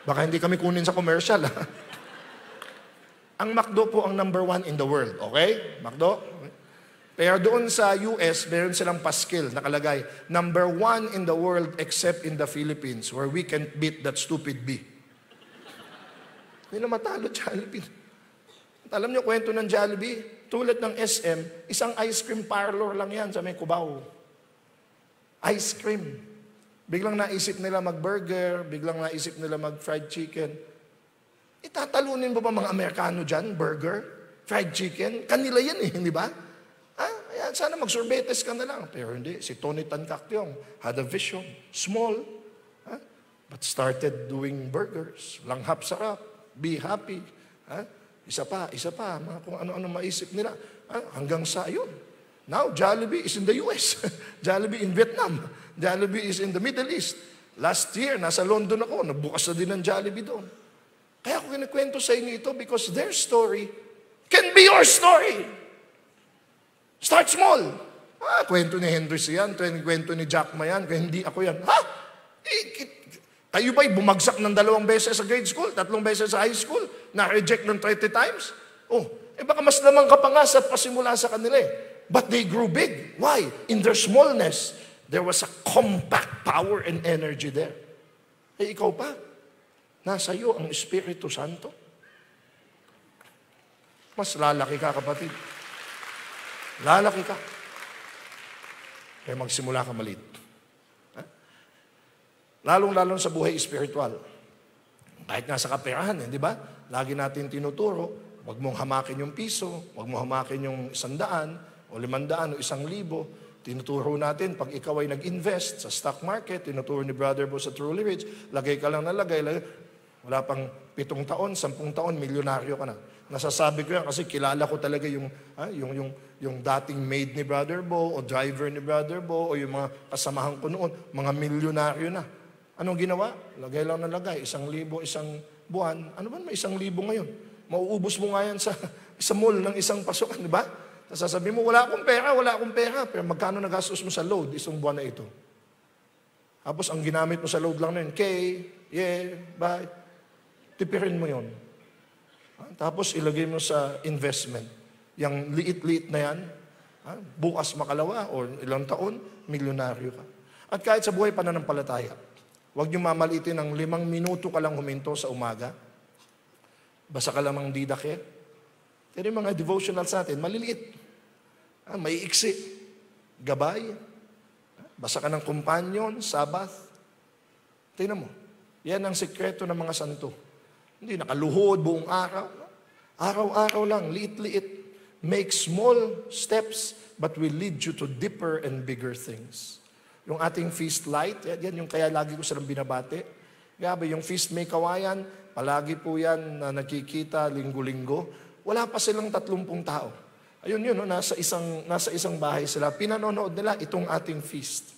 Baka hindi kami kunin sa commercial. Ang McDo po ang number one in the world. Okay? McDo? Okay. Pero doon sa U S, meron silang paskil nakalagay, number one in the world except in the Philippines where we can't beat that stupid bee. Hindi na matalo, Jollibee. At alam niyo, kwento ng Jollibee, tulad ng S M, isang ice cream parlor lang yan sa may Cubao. Ice cream. Biglang naisip nila mag-burger, biglang naisip nila mag-fried chicken. Itatalunin mo ba mga Amerikano dyan, burger, fried chicken? Kanila yan eh, hindi ba? Ah, ayan, sana mag-sorbetes ka na lang. Pero hindi, si Tony Tan Caktiong had a vision, small, ah, but started doing burgers. Langhap sarap, be happy. Ah, isa pa, isa pa, mga kung ano-ano maisip nila. Ah, hanggang sa yun. Now, Jollibee is in the U S Jollibee in Vietnam. Jollibee is in the Middle East. Last year, nasa London ako, nabukas na din ang Jollibee doon. Kaya ako kinikwento sa inyo ito because their story can be your story. Start small. Ah, kwento ni Henry yan, kwento ni Jack Ma yan, hindi ako yan. Ha? Kayo ba'y bumagsak ng dalawang beses sa grade school, tatlong beses sa high school, na-reject ng thirty times? Oh, eh baka mas lamang ka pa nga sa pasimula sa kanila eh. But they grew big. Why? In their smallness, there was a compact power and energy there. Eh, ikaw pa, nasa iyo ang Espiritu Santo. Mas lalaki ka, kapatid. Lalaki ka. Kaya magsimula ka maliit. Lalong-lalong sa buhay espiritual. Kahit nasa kaperahan, eh, di ba? Lagi natin tinuturo, huwag mong hamakin yung piso, huwag mong hamakin yung isandaan, o limandaan, o isang libo. Tinuturo natin, pag ikaw ay nag-invest sa stock market, tinuturo ni Brother Bo sa Truly Rich, lagay ka lang na lagay, lagay. Wala pang pitong taon, sampung taon, milyonaryo ka na. Nasasabi ko yan kasi kilala ko talaga yung, ha, yung, yung, yung dating maid ni Brother Bo, o driver ni Brother Bo, o yung mga kasamahan ko noon, mga milyonaryo na. Anong ginawa? Lagay lang na lagay. Isang libo, isang buwan. Ano ba may isang libo ngayon? Mauubos mo nga yan sa, sa mall ng isang pasokan, di ba? Sasabi mo, wala akong pera, wala akong pera. Pero magkano nagastos mo sa load isang buwan na ito? Tapos ang ginamit mo sa load lang na yun, K, yeah, bye. Tipirin mo yun. Tapos ilagay mo sa investment. Yang liit-liit na yan, bukas makalawa o ilang taon, milyonaryo ka. At kahit sa buhay pananampalataya, huwag niyo mamalitin ng limang minuto ka lang huminto sa umaga. Basa ka lamang didakit. Pero yung mga devotionals natin, maliliit. Ah, may iksi. Gabay. Basa ka ng kumpanyon, sabath. Tingnan mo. Yan ang sikreto ng mga santo. Hindi nakaluhod buong araw. Araw-araw lang, liit-liit. Make small steps but will lead you to deeper and bigger things. Yung ating feast light, yan yung kaya lagi ko silang binabate. Gabi, yung feast may kawayan, palagi po yan na nakikita linggo-linggo. Wala pa silang tatlumpung tao. Ayun yun, no? nasa, isang, nasa isang bahay sila. Pinanonood nila itong ating feast.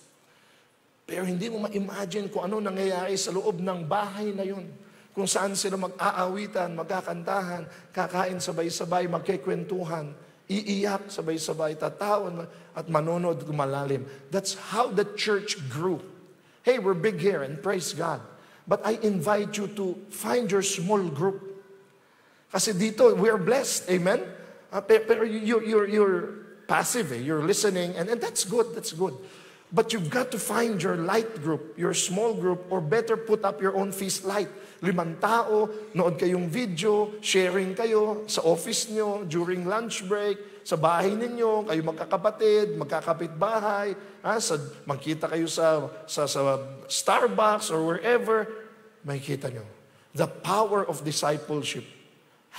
Pero hindi mo ma-imagine kung ano nangyayari sa loob ng bahay na yun. Kung saan sila mag-aawitan, magkakantahan, kakain sabay-sabay, magkikwentuhan. Iiyak, sabay-sabay, tatawan, at manonood kumalalim. That's how the church grew. Hey, we're big here and praise God. But I invite you to find your small group. Kasi dito, we're blessed. Amen? Uh, pero you're, you're, you're passive. Eh? You're listening. And, and that's good. That's good. But you've got to find your light group, your small group, or better put up your own feast light. Limang tao, nood kayong video, sharing kayo sa office nyo, during lunch break, sa bahay ninyo, kayo magkakapatid, magkakapitbahay, ha, sa, magkita kayo sa, sa, sa Starbucks or wherever, makikita nyo. The power of discipleship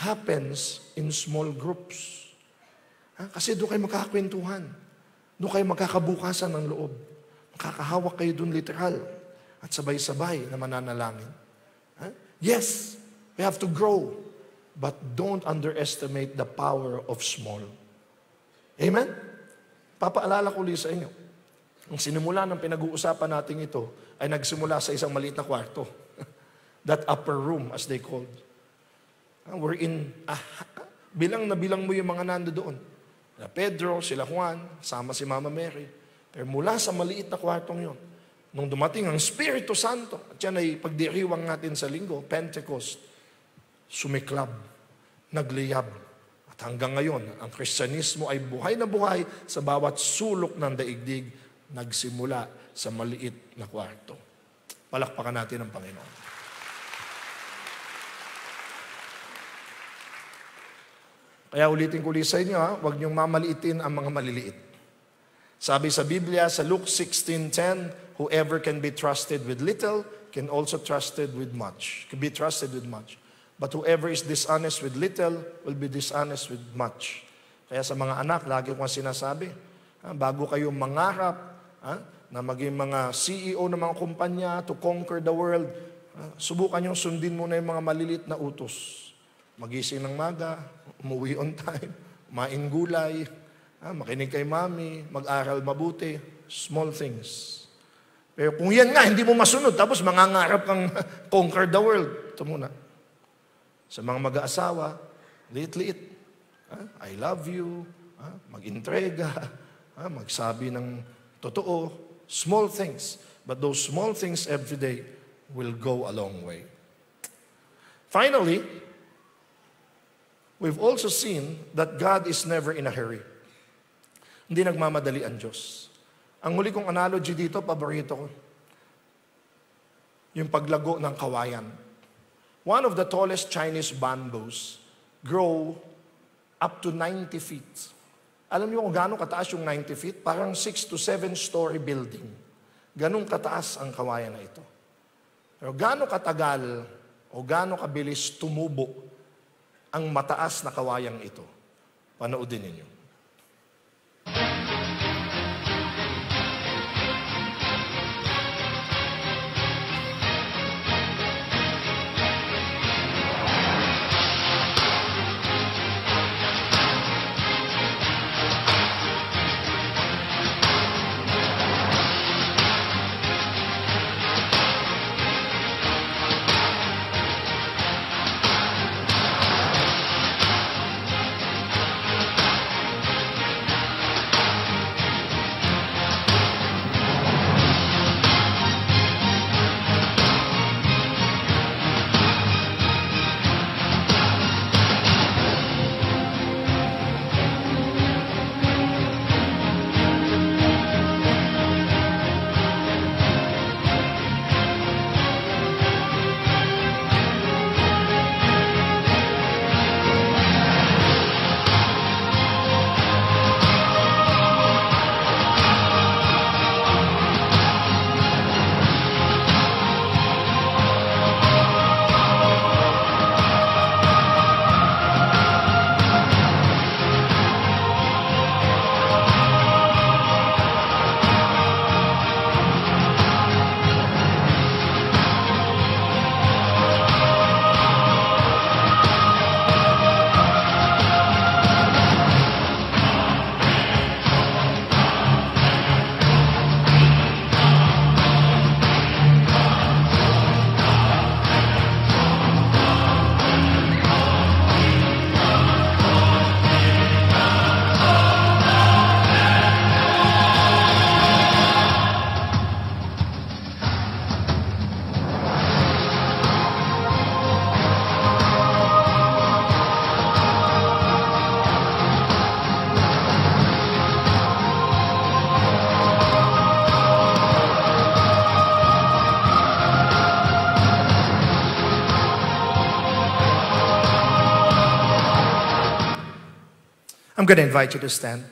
happens in small groups. Ha, kasi doon kayo magkakakwentuhan, doon kayo magkakabukasan ng loob, makakahawak kayo doon literal, at sabay-sabay na mananalangin. Yes, we have to grow, but don't underestimate the power of small. Amen? Papaalala ko ulit sa inyo, ang sinimula ng pinag-uusapan natin ito ay nagsimula sa isang maliit na kwarto. That upper room, as they called. We're in, ah, bilang na bilang mo yung mga nando doon. Sila Pedro, sila Juan, sama si Mama Mary. Pero mula sa maliit na kwartong yon, nung dumating ang Espiritu Santo, at yan ay pagdiriwang natin sa linggo, Pentecost, sumiklab, nagliyab. At hanggang ngayon, ang Kristyanismo ay buhay na buhay sa bawat sulok ng daigdig, nagsimula sa maliit na kwarto. Palakpakan natin ang Panginoon. Kaya ulitin ko ulit sa inyo, ha? Huwag niyong mamaliitin ang mga maliliit. Sabi sa Biblia, sa Luke sixteen ten, whoever can be trusted with little can also trusted with much. Can be trusted with much. But whoever is dishonest with little will be dishonest with much. Kaya sa mga anak, lagi kong sinasabi, ha, bago kayo mangarap ha, na maging mga C E O ng mga kumpanya to conquer the world, ha, subukan niyong sundin muna yung mga malilit na utos. Magising ng maga, umuwi on time, main gulay, ha, makinig kay mami, mag-aral mabuti, small things. Pero kung yan nga, hindi mo masunod, tapos mangangarap kang conquer the world. Ito muna. Sa mga mag-aasawa, liit-liit. Ah, I love you. Ah, mag-intrega. Ah, magsabi ng totoo. Small things. But those small things every day will go a long way. Finally, we've also seen that God is never in a hurry. Hindi nagmamadali ang Diyos. Ang huli kong analogy dito, paborito ko, yung paglago ng kawayan. One of the tallest Chinese bamboos grow up to ninety feet. Alam niyo kung gano'ng kataas yung ninety feet? Parang six to seven story building. Ganong kataas ang kawayan na ito. Pero gano'ng katagal o o gaano kabilis tumubo ang mataas na kawayang ito. Panoodin ninyo. I'm going to invite you to stand.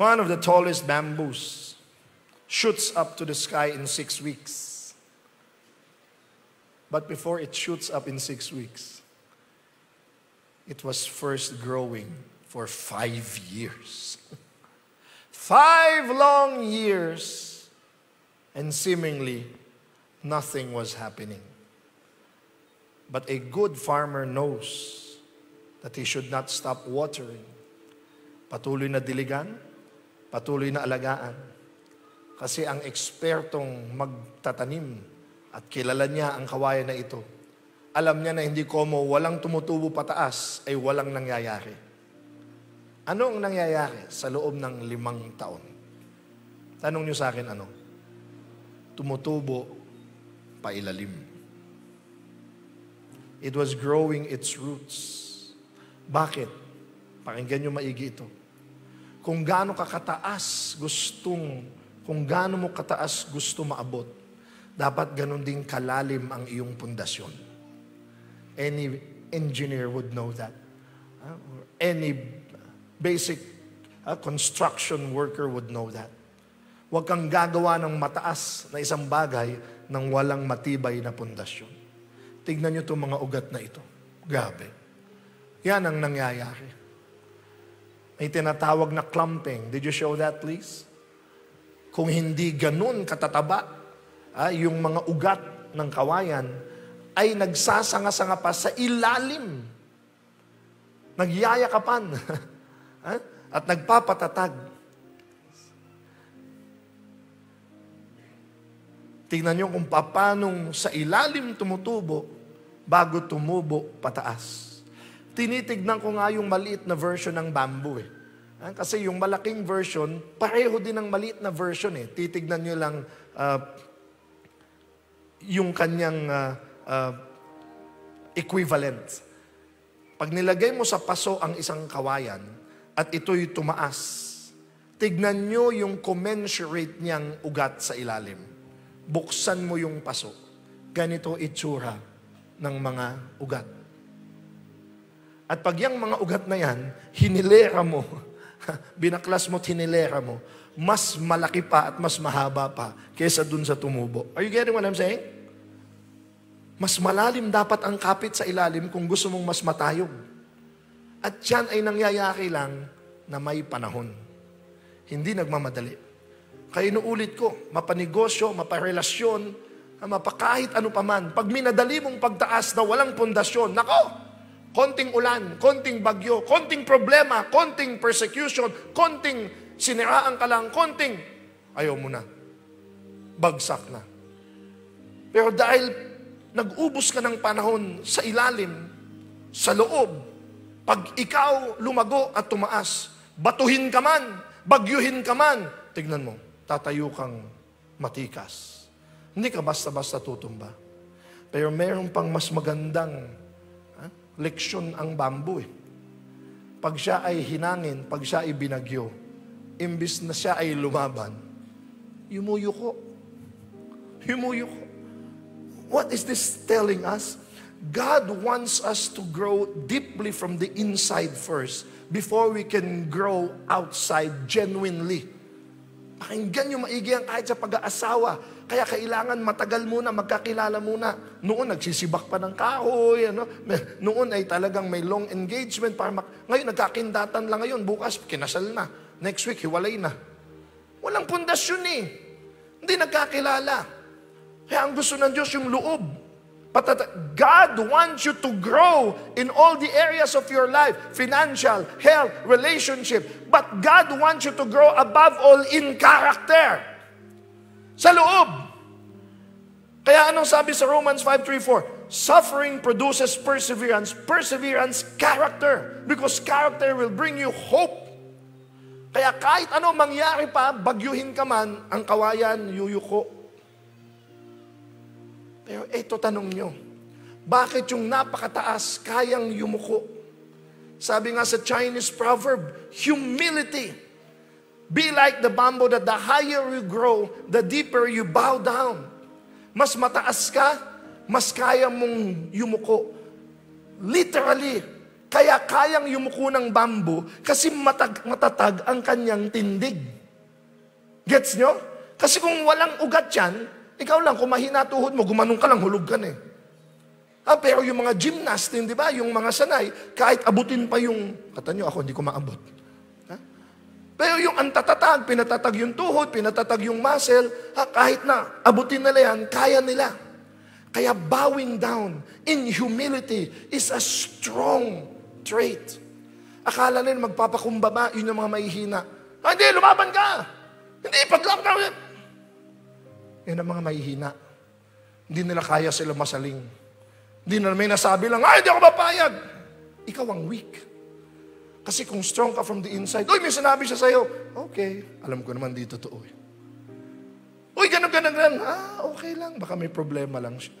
One of the tallest bamboos shoots up to the sky in six weeks. But before it shoots up in six weeks, it was first growing for five years. Five long years, and seemingly nothing was happening. But a good farmer knows that he should not stop watering. Patuloy na diligan, patuloy na alagaan. Kasi ang ekspertong magtatanim at kilala niya ang kawayan na ito, alam niya na hindi komo walang tumutubo pataas ay walang nangyayari. Ano ang nangyayari sa loob ng limang taon? Tanong niyo sa akin ano? Tumutubo pailalim. It was growing its roots. Bakit? Pakinggan nyo maigi ito. Kung gaano ka kataas gustong, kung gaano mo kataas gusto maabot, dapat ganun din kalalim ang iyong pundasyon. Any engineer would know that. Any basic uh, construction worker would know that. Huwag kang gagawa ng mataas na isang bagay nang walang matibay na pundasyon. Tignan nyo itong mga ugat na ito. Grabe. Yan ang nangyayari. May tinatawag na clumping. Did you show that, please? Kung hindi ganun katataba, ah, yung mga ugat ng kawayan, ay nagsasanga-sanga pa sa ilalim. Nagyayakapan. ah? At nagpapatatag. Tingnan nyo kung paanong sa ilalim tumutubo bago tumubo pataas. Tinitignan ko nga yung maliit na version ng bamboo eh. Kasi yung malaking version, pareho din ng maliit na version eh. Titignan nyo lang uh, yung kanyang uh, uh, equivalent. Pag nilagay mo sa paso ang isang kawayan at ito'y tumaas, tignan nyo yung commensurate niyang ugat sa ilalim. Buksan mo yung paso. Ganito itsura ng mga ugat. At pag yung mga ugat na yan, hinilera mo binaklas mo, tinilera mo, mas malaki pa at mas mahaba pa kesa dun sa tumubo. Are you getting what I'm saying? Mas malalim dapat ang kapit sa ilalim kung gusto mong mas matayog. At yan ay nangyayari lang na may panahon. Hindi nagmamadali. Kaya inuulit ko, mapanegosyo, maparelasyon, mapakahit ano paman, pag minadali mong pagtaas na walang pundasyon, nako! Konting ulan, konting bagyo, konting problema, konting persecution, konting siniraan ka lang, konting ayaw mo na. Bagsak na. Pero dahil nag-ubos ka ng panahon sa ilalim, sa loob, pag ikaw lumago at tumaas, batuhin ka man, bagyuhin ka man, tignan mo, tatayo kang matikas. Hindi ka basta-basta tutumba. Pero mayroon pang mas magandang leksyon ang bamboo eh. Pag siya ay hinangin, pag siya ay binagyo, imbis na siya ay lumaban, yumuyuko. Yumuyuko. What is this telling us? God wants us to grow deeply from the inside first before we can grow outside genuinely. Pakinggan nyo maigi ang kahit sa pag-aasawa. Kaya kailangan matagal muna, magkakilala muna. Noon, nagsisibak pa ng kahoy. Ano? Noon ay talagang may long engagement. Para mak ngayon, nagkakindatan lang ngayon. Bukas, kinasal na. Next week, hiwalay na. Walang pundasyon eh. Hindi nagkakilala. Kaya ang gusto ng Diyos, yung loob. Patata- God wants you to grow in all the areas of your life. Financial, health, relationship. But God wants you to grow above all in character. Sa loob. Kaya anong sabi sa Romans five, three, four? Suffering produces perseverance. Perseverance, character. Because character will bring you hope. Kaya kahit ano mangyari pa, bagyuhin ka man, ang kawayan, yuyuko. Pero eto tanong nyo, bakit yung napakataas kayang yumuko? Sabi nga sa Chinese proverb, humility. Be like the bamboo that the higher you grow, the deeper you bow down. Mas mataas ka, mas kaya mong yumuko. Literally, kaya kayang yumuko ng bamboo kasi matag, matatag ang kanyang tindig. Gets nyo? Kasi kung walang ugat yan, ikaw lang, kung mahina tuhod mo, gumanong ka lang, hulog ka na eh. Ah, pero yung mga gymnast, hindi ba? Yung mga sanay, kahit abutin pa yung... Kata nyo, ako hindi ko maabot. Ha? Pero yung antatatag, pinatatag yung tuhod, pinatatag yung muscle, ha? Kahit na abutin nila yan, kaya nila. Kaya bowing down in humility is a strong trait. Akala nila magpapakumbaba, yun yung mga mahihina. Ah, hindi, lumaban ka! Hindi, paglap ka! Yan ang mga mahihina. Hindi nila kaya sila masaling. Hindi na may nasabi lang, ay, di ako mapayag. Ikaw ang weak. Kasi kung strong ka from the inside, uy, may sinabi siya sa'yo, okay, alam ko naman dito to, uy. Uy, ganun, ganun, ganun. Ah, okay lang. Baka may problema lang siya.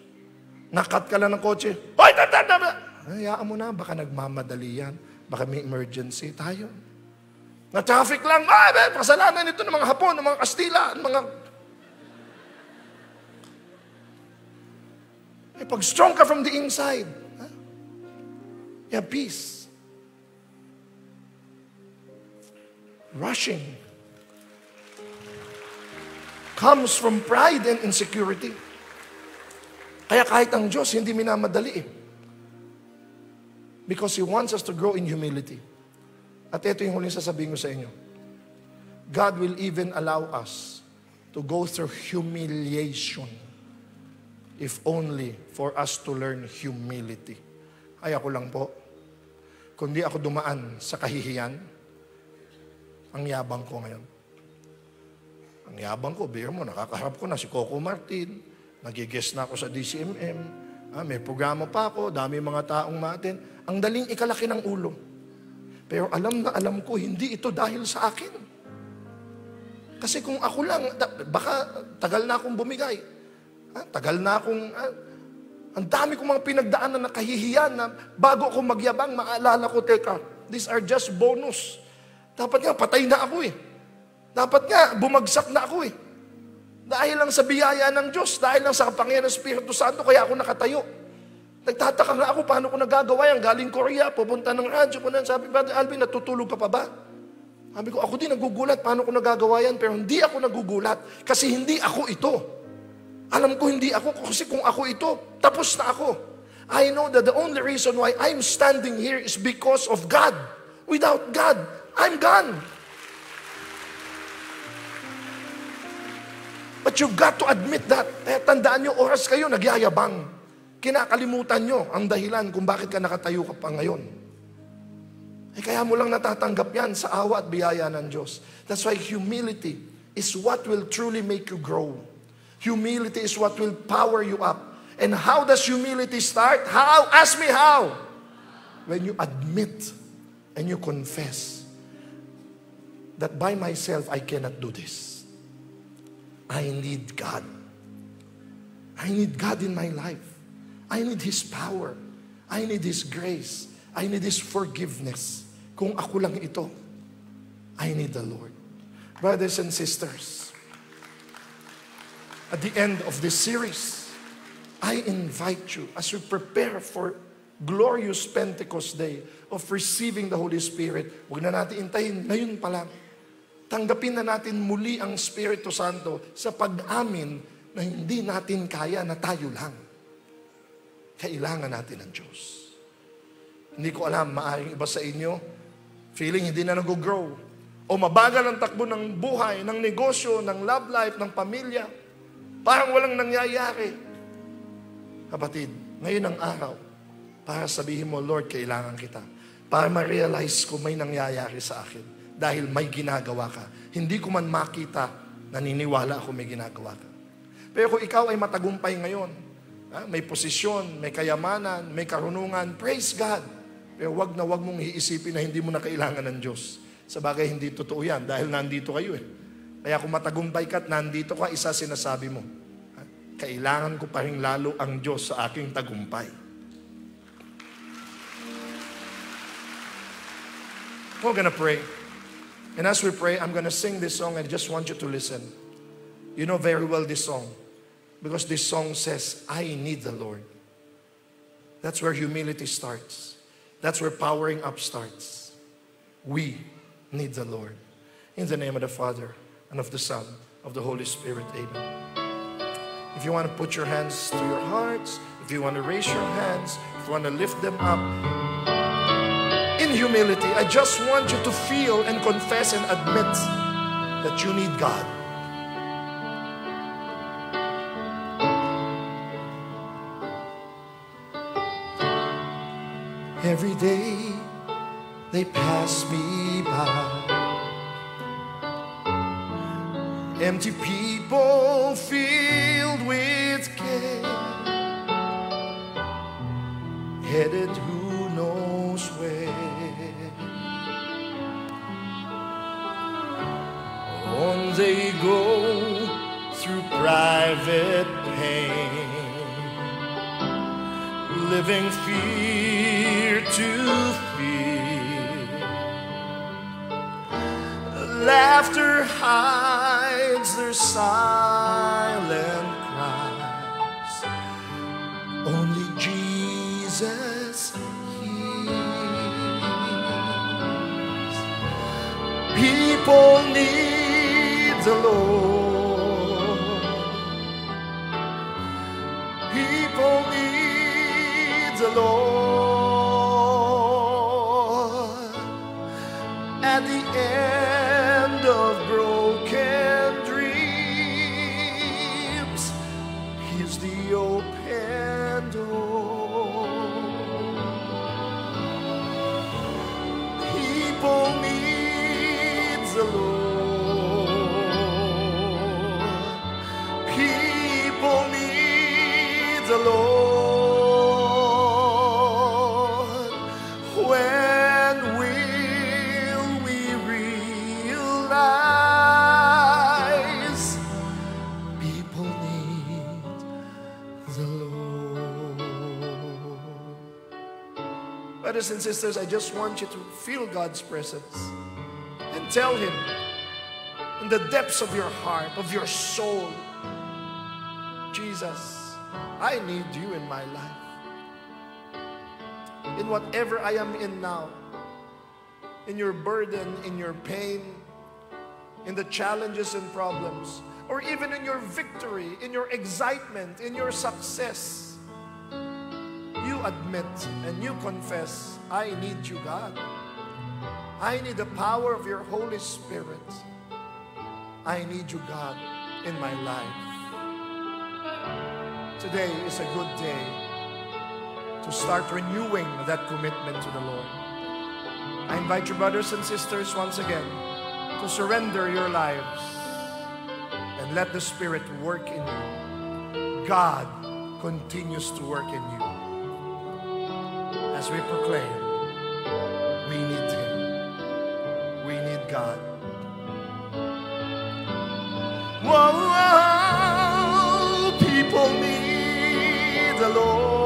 Nakat ka lang ng kotse. Uy, tatatata! Hayaan mo na, baka nagmamadali yan. Baka may emergency. Tayo. Na-traffic lang. Ay, kasalanan ito ng mga Hapon, ng mga Kastila, ng mga... Eh, pag strong ka from the inside, huh? You have peace. Rushing comes from pride and insecurity. Kaya kahit ang Diyos, hindi minamadali eh. Because He wants us to grow in humility. At ito yung huling sasabihin ko sa inyo. God will even allow us to go through humiliation. If only for us to learn humility. Ay, ako lang po. Kundi ako dumaan sa kahihiyan, ang yabang ko ngayon. Ang yabang ko, beer mo, nakakaharap ko na si Coco Martin, nagigest na ako sa D C M M, ah, may programa pa ako, dami mga taong matin. Ang daling ikalaki ng ulo. Pero alam na alam ko, hindi ito dahil sa akin. Kasi kung ako lang, baka tagal na akong bumigay. Ha? Tagal na akong, ah, ang dami kong mga pinagdaanan na kahihiyan na bago ako magyabang, maalala ko, teka, these are just bonus. Dapat nga, patay na ako eh. Dapat nga, bumagsak na ako eh. Dahil lang sa biyaya ng Diyos, dahil lang sa kapangyarihan ng Espiritu Santo, kaya ako nakatayo. Nagtataka nga ako, paano ko nagagawa yan? Galing Korea, pupunta ng radyo, punan, sabi, Brother Alvin, natutulog ka pa ba? Sabi ko, ako din nagugulat, paano ko nagagawa yan? Pero hindi ako nagugulat kasi hindi ako ito. Alam ko hindi ako kasi kung ako ito, tapos na ako. I know that the only reason why I'm standing here is because of God. Without God, I'm gone. But you've got to admit that. Eh, tandaan nyo, oras kayo nagyayabang. Kinakalimutan nyo ang dahilan kung bakit ka nakatayo ka pa ngayon. Eh, kaya mo lang natatanggap yan sa awa at biyaya ng Diyos. That's why humility is what will truly make you grow. Humility is what will power you up. And how does humility start? How? Ask me how. When you admit and you confess that by myself, I cannot do this. I need God. I need God in my life. I need His power. I need His grace. I need His forgiveness. Kung ako lang ito, I need the Lord. Brothers and sisters, at the end of this series, I invite you as we prepare for glorious Pentecost Day of receiving the Holy Spirit. Huwag na natin intayin, ngayon pa lang. Tanggapin na natin muli ang Espiritu Santo sa pag-amin na hindi natin kaya na tayo lang. Kailangan natin ng Diyos. Hindi ko alam, maaaring iba sa inyo, feeling hindi na nag-grow. O mabagal ang takbo ng buhay, ng negosyo, ng love life, ng pamilya. Parang walang nangyayari. Kapatid, ngayon ang araw, para sabihin mo, Lord, kailangan kita. Para ma-realize ko may nangyayari sa akin. Dahil may ginagawa ka. Hindi ko man makita, naniniwala ako may ginagawa ka. Pero kung ikaw ay matagumpay ngayon, ah, may posisyon, may kayamanan, may karunungan. Praise God. Pero wag na wag mong iisipin na hindi mo na kailangan ng Diyos. Sa bagay, hindi totoo yan dahil nandito kayo eh. Kaya kung matagumpay ka at nandito ka, isa sinasabi mo, ah, kailangan ko pa rin lalo ang Diyos sa aking tagumpay. We're gonna pray. And as we pray, I'm gonna sing this song and I just want you to listen. You know very well this song. Because this song says, I need the Lord. That's where humility starts. That's where powering up starts. We need the Lord. In the name of the Father, and of the Son, of the Holy Spirit, amen. If you want to put your hands to your hearts, if you want to raise your hands, if you want to lift them up, in humility, I just want you to feel and confess and admit that you need God. Every day they pass me by. Empty people filled with care, headed who knows where. On they go through private pain, living fear to fear. Laughter hides their silent cries. Only Jesus hears. People need the Lord. People need the Lord. At the end of broken dreams, He's the open door. People need the Lord. People need the Lord. Brothers and sisters, I just want you to feel God's presence and tell Him in the depths of your heart, of your soul, Jesus, I need you in my life. In whatever I am in now, in your burden, in your pain, in the challenges and problems, or even in your victory, in your excitement, in your success, you admit and you confess, I need you, God. I need the power of your Holy Spirit. I need you, God, in my life. Today is a good day to start renewing that commitment to the Lord. I invite your brothers and sisters once again to surrender your lives and let the Spirit work in you. God continues to work in you. As we proclaim, we need Him. We need God. Whoa, people need the Lord.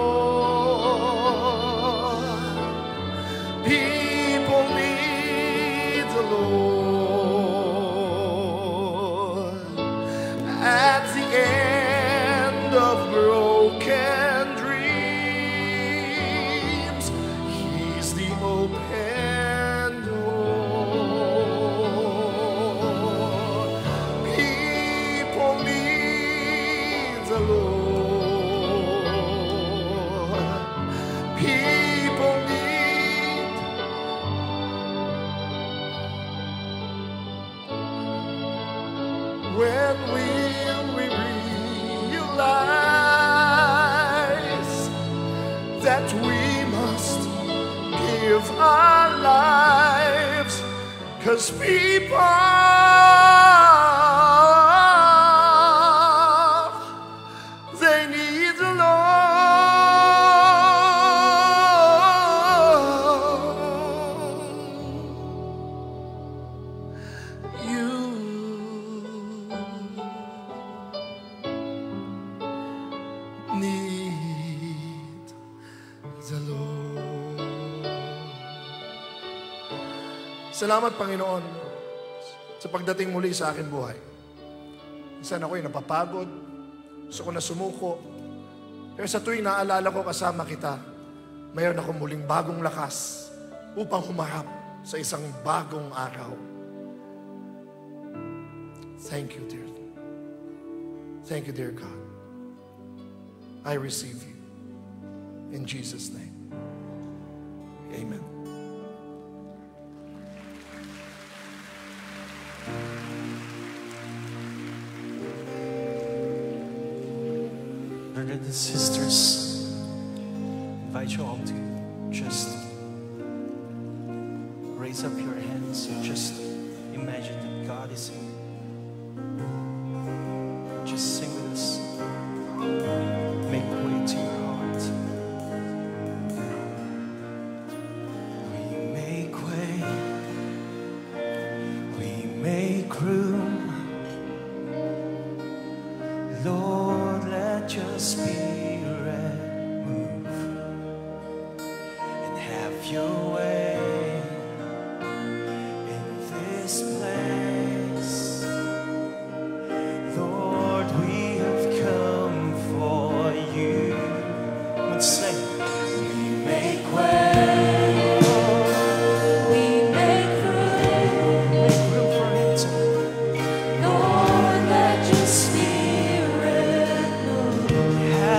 People need the Lord. At the end of broken dreams, He's the open door. People need the Lord. People need. When we that we must give our lives, 'cause people they need the Lord. You need the Lord. Salamat, Panginoon, sa pagdating muli sa akin buhay. Minsan ako'y napapagod, gusto ko na sumuko. Pero sa tuwing naalala ko kasama kita, mayroon akong muling bagong lakas upang humarap sa isang bagong araw. Thank you, dear. Thank you, dear God. I receive you. In Jesus' name, amen. Brothers and sisters, invite you all to just raise up your hands and just imagine that God is in you. Just sing with us. Make way to your heart. Yeah.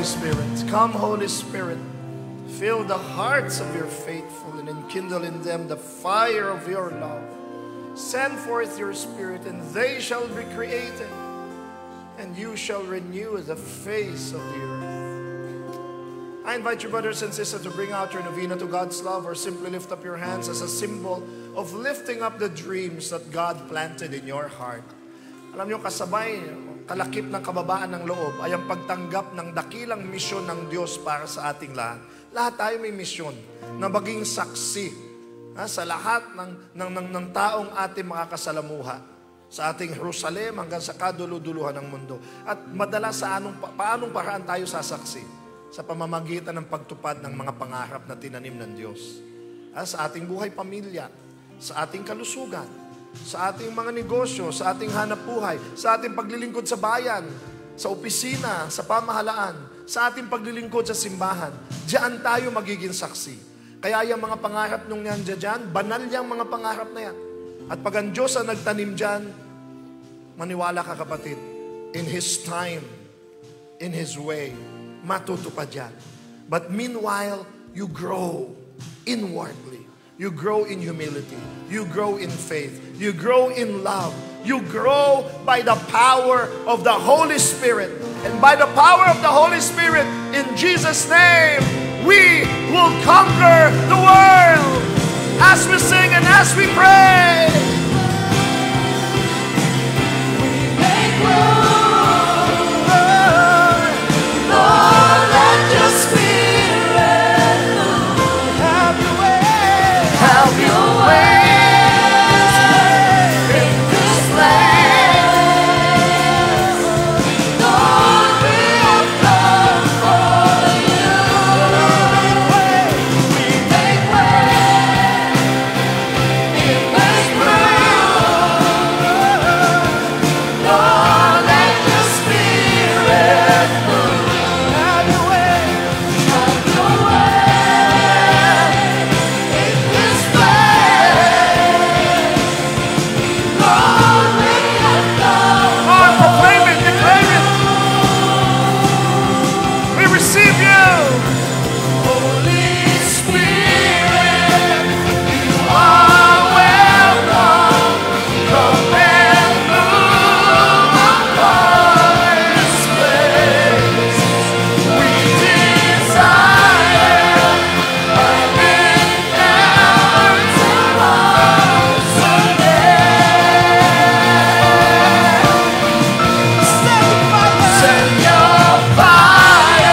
Holy Spirit. Come, Holy Spirit. Fill the hearts of your faithful and enkindle in them the fire of your love. Send forth your Spirit, and they shall be created, and you shall renew the face of the earth. I invite you, brothers and sisters, to bring out your novena to God's love, or simply lift up your hands as a symbol of lifting up the dreams that God planted in your heart. Alam niyo, kasabay, kalakip ng kababaan ng loob ay ang pagtanggap ng dakilang misyon ng Diyos para sa ating lahat. Lahat tayo may misyon na maging saksi ha, sa lahat ng, ng, ng, ng taong ating makakasalamuha. Sa ating Jerusalem hanggang sa kaduluduluhan ng mundo. At madalas sa anong, pa, paanong paraan tayo sasaksi? Sa pamamagitan ng pagtupad ng mga pangarap na tinanim ng Diyos. Ha, sa ating buhay pamilya, sa ating kalusugan, sa ating mga negosyo, sa ating hanapbuhay, sa ating paglilingkod sa bayan, sa opisina, sa pamahalaan, sa ating paglilingkod sa simbahan, diyan tayo magiging saksi. Kaya yung mga pangarap nung nandiyan dyan, banal yung mga pangarap na yan. At pag ang Diyos ang nagtanim dyan, maniwala ka kapatid, in His time, in His way, matutupad yan. But meanwhile, you grow inwardly. You grow in humility. You grow in faith. You grow in love. You grow by the power of the Holy Spirit. And by the power of the Holy Spirit, in Jesus' name, we will conquer the world as we sing and as we pray. We may grow, Lord, let your Spirit move. Have your way, have your way in this land. Lord, we have come for you. We make way, it may grow. Lord, let your Spirit move. Have your way, have your way in this land. Lord, we have come. Come on, proclaim it, declare it. We receive you. Holy Spirit, you are welcome. Come and move upon this place. We desire a encounter once again. Send your fire,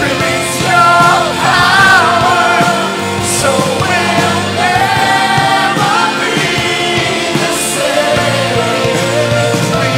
release your power, so we'll never be the same. We desire an encounter once again. Holy Spirit, Holy Spirit, Holy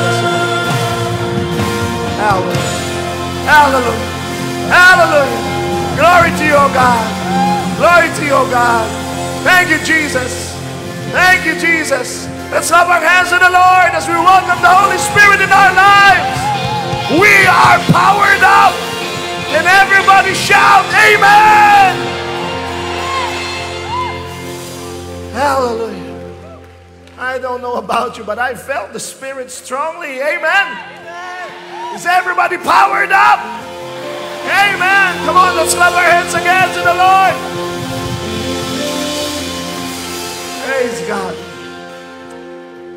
Spirit, Holy Hallelujah. Hallelujah. Hallelujah. Glory to your God. Glory to your God. Thank you, Jesus. Thank you, Jesus. Let's love our hands to the Lord as we welcome the Holy Spirit in our lives. We are powered up. And everybody shout, Amen. Hallelujah. I don't know about you, but I felt the Spirit strongly. Amen. Is everybody powered up? Amen. Come on, let's clap our hands again to the Lord. Praise God.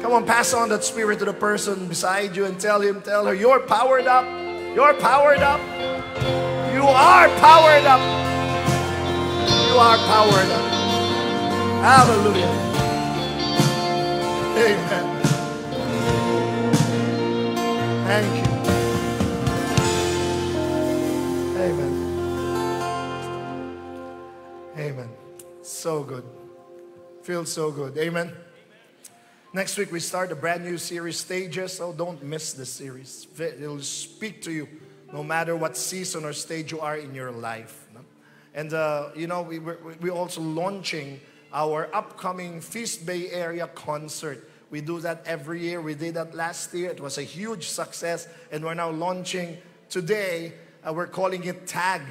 Come on, pass on that Spirit to the person beside you and tell him, tell her, you're powered up. You're powered up. You are powered up. You are powered up. Hallelujah. Amen. Thank you. Amen. Amen. So good. Feels so good. Amen. Amen. Next week we start a brand new series, Stages. Oh, don't miss this series. It'll speak to you no matter what season or stage you are in your life. No? And uh, you know, we, we're, we're also launching our upcoming Feast Bay Area concert. We do that every year. We did that last year. It was a huge success. And we're now launching today. Uh, we're calling it TAG.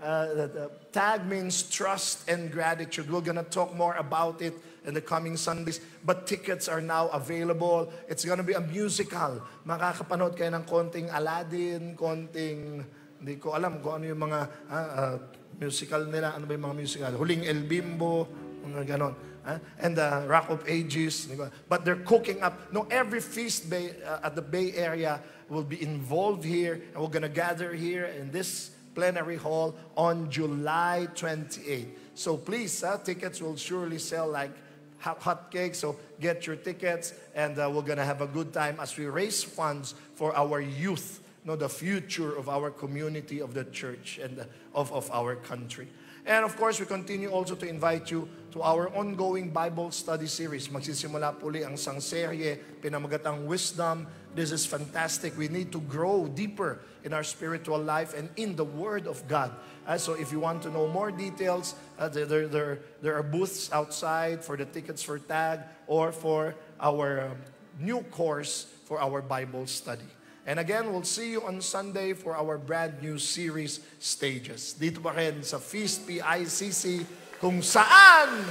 Uh, the, the TAG means trust and gratitude. We're going to talk more about it in the coming Sundays. But tickets are now available. It's going to be a musical. Makakapanood kayo ng konting Aladdin, konting... Hindi ko alam kung ano yung mga uh, uh, musical nila. Ano ba yung mga musical? Huling El Bimbo, mga ganon. Uh, and the Rock of Ages, but they're cooking up. No, every feast bay, uh, at the Bay Area will be involved here, and we're going to gather here in this plenary hall on July twenty-eighth. So please, uh, tickets will surely sell like hot, hot cakes, so get your tickets, and uh, we're going to have a good time as we raise funds for our youth, you know, the future of our community, of the church, and uh, of, of our country. And of course, we continue also to invite you to our ongoing Bible study series. Magsisimula puli ang isang serye, pinamagatang Wisdom. This is fantastic. We need to grow deeper in our spiritual life and in the Word of God. Uh, so if you want to know more details, uh, there, there, there are booths outside for the tickets for TAG or for our um, new course for our Bible study. And again, we'll see you on Sunday for our brand new series, Stages. Dito pa rin sa Feast P I C C, kung saan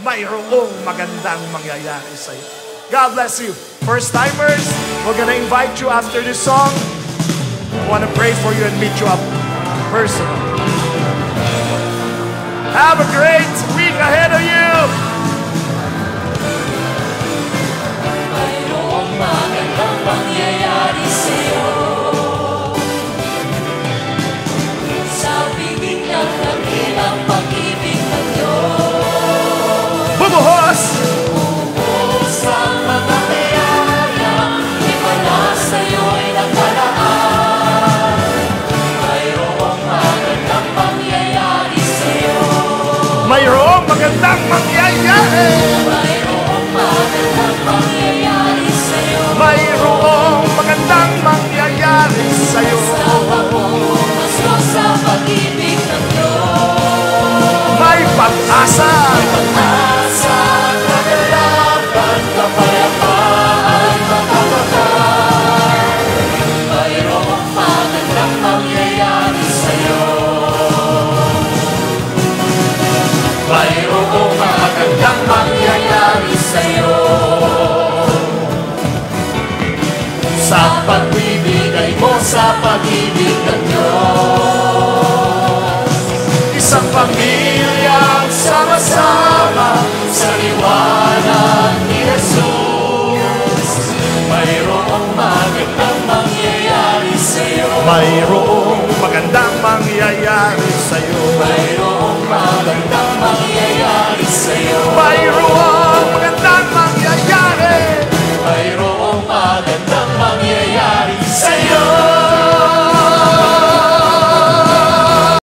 mayroong magandang mangyayari sa'yo. God bless you. First-timers, we're gonna invite you after this song. I wanna pray for you and meet you up personal. Have a great week ahead of you! Mayroong magandang mangyayari sa'yo. Sa bibig ng kabilang pag-ibig. Bubuhos! Bubuhos ang mga kayaya, di ba na sa'yo'y nagwalaan? Mayroong magandang pangyayari sa'yo. Mayroong magandang pangyayari. Mayroong magandang pangyayari sa'yo. Mayroong magandang pangyayari sa'yo. Sa pagbubuhos ko sa pag-ibig ng Diyos. May pag-asa. May pag-asa. Sa pagbibigay mo sa pag-ibig ng Diyos, isang pamilyang sama-sama sa liwanag ni Jesus. Mayroong magandang mangyayari sa'yo. Mayroong magandang mangyayari sa'yo. Mayroong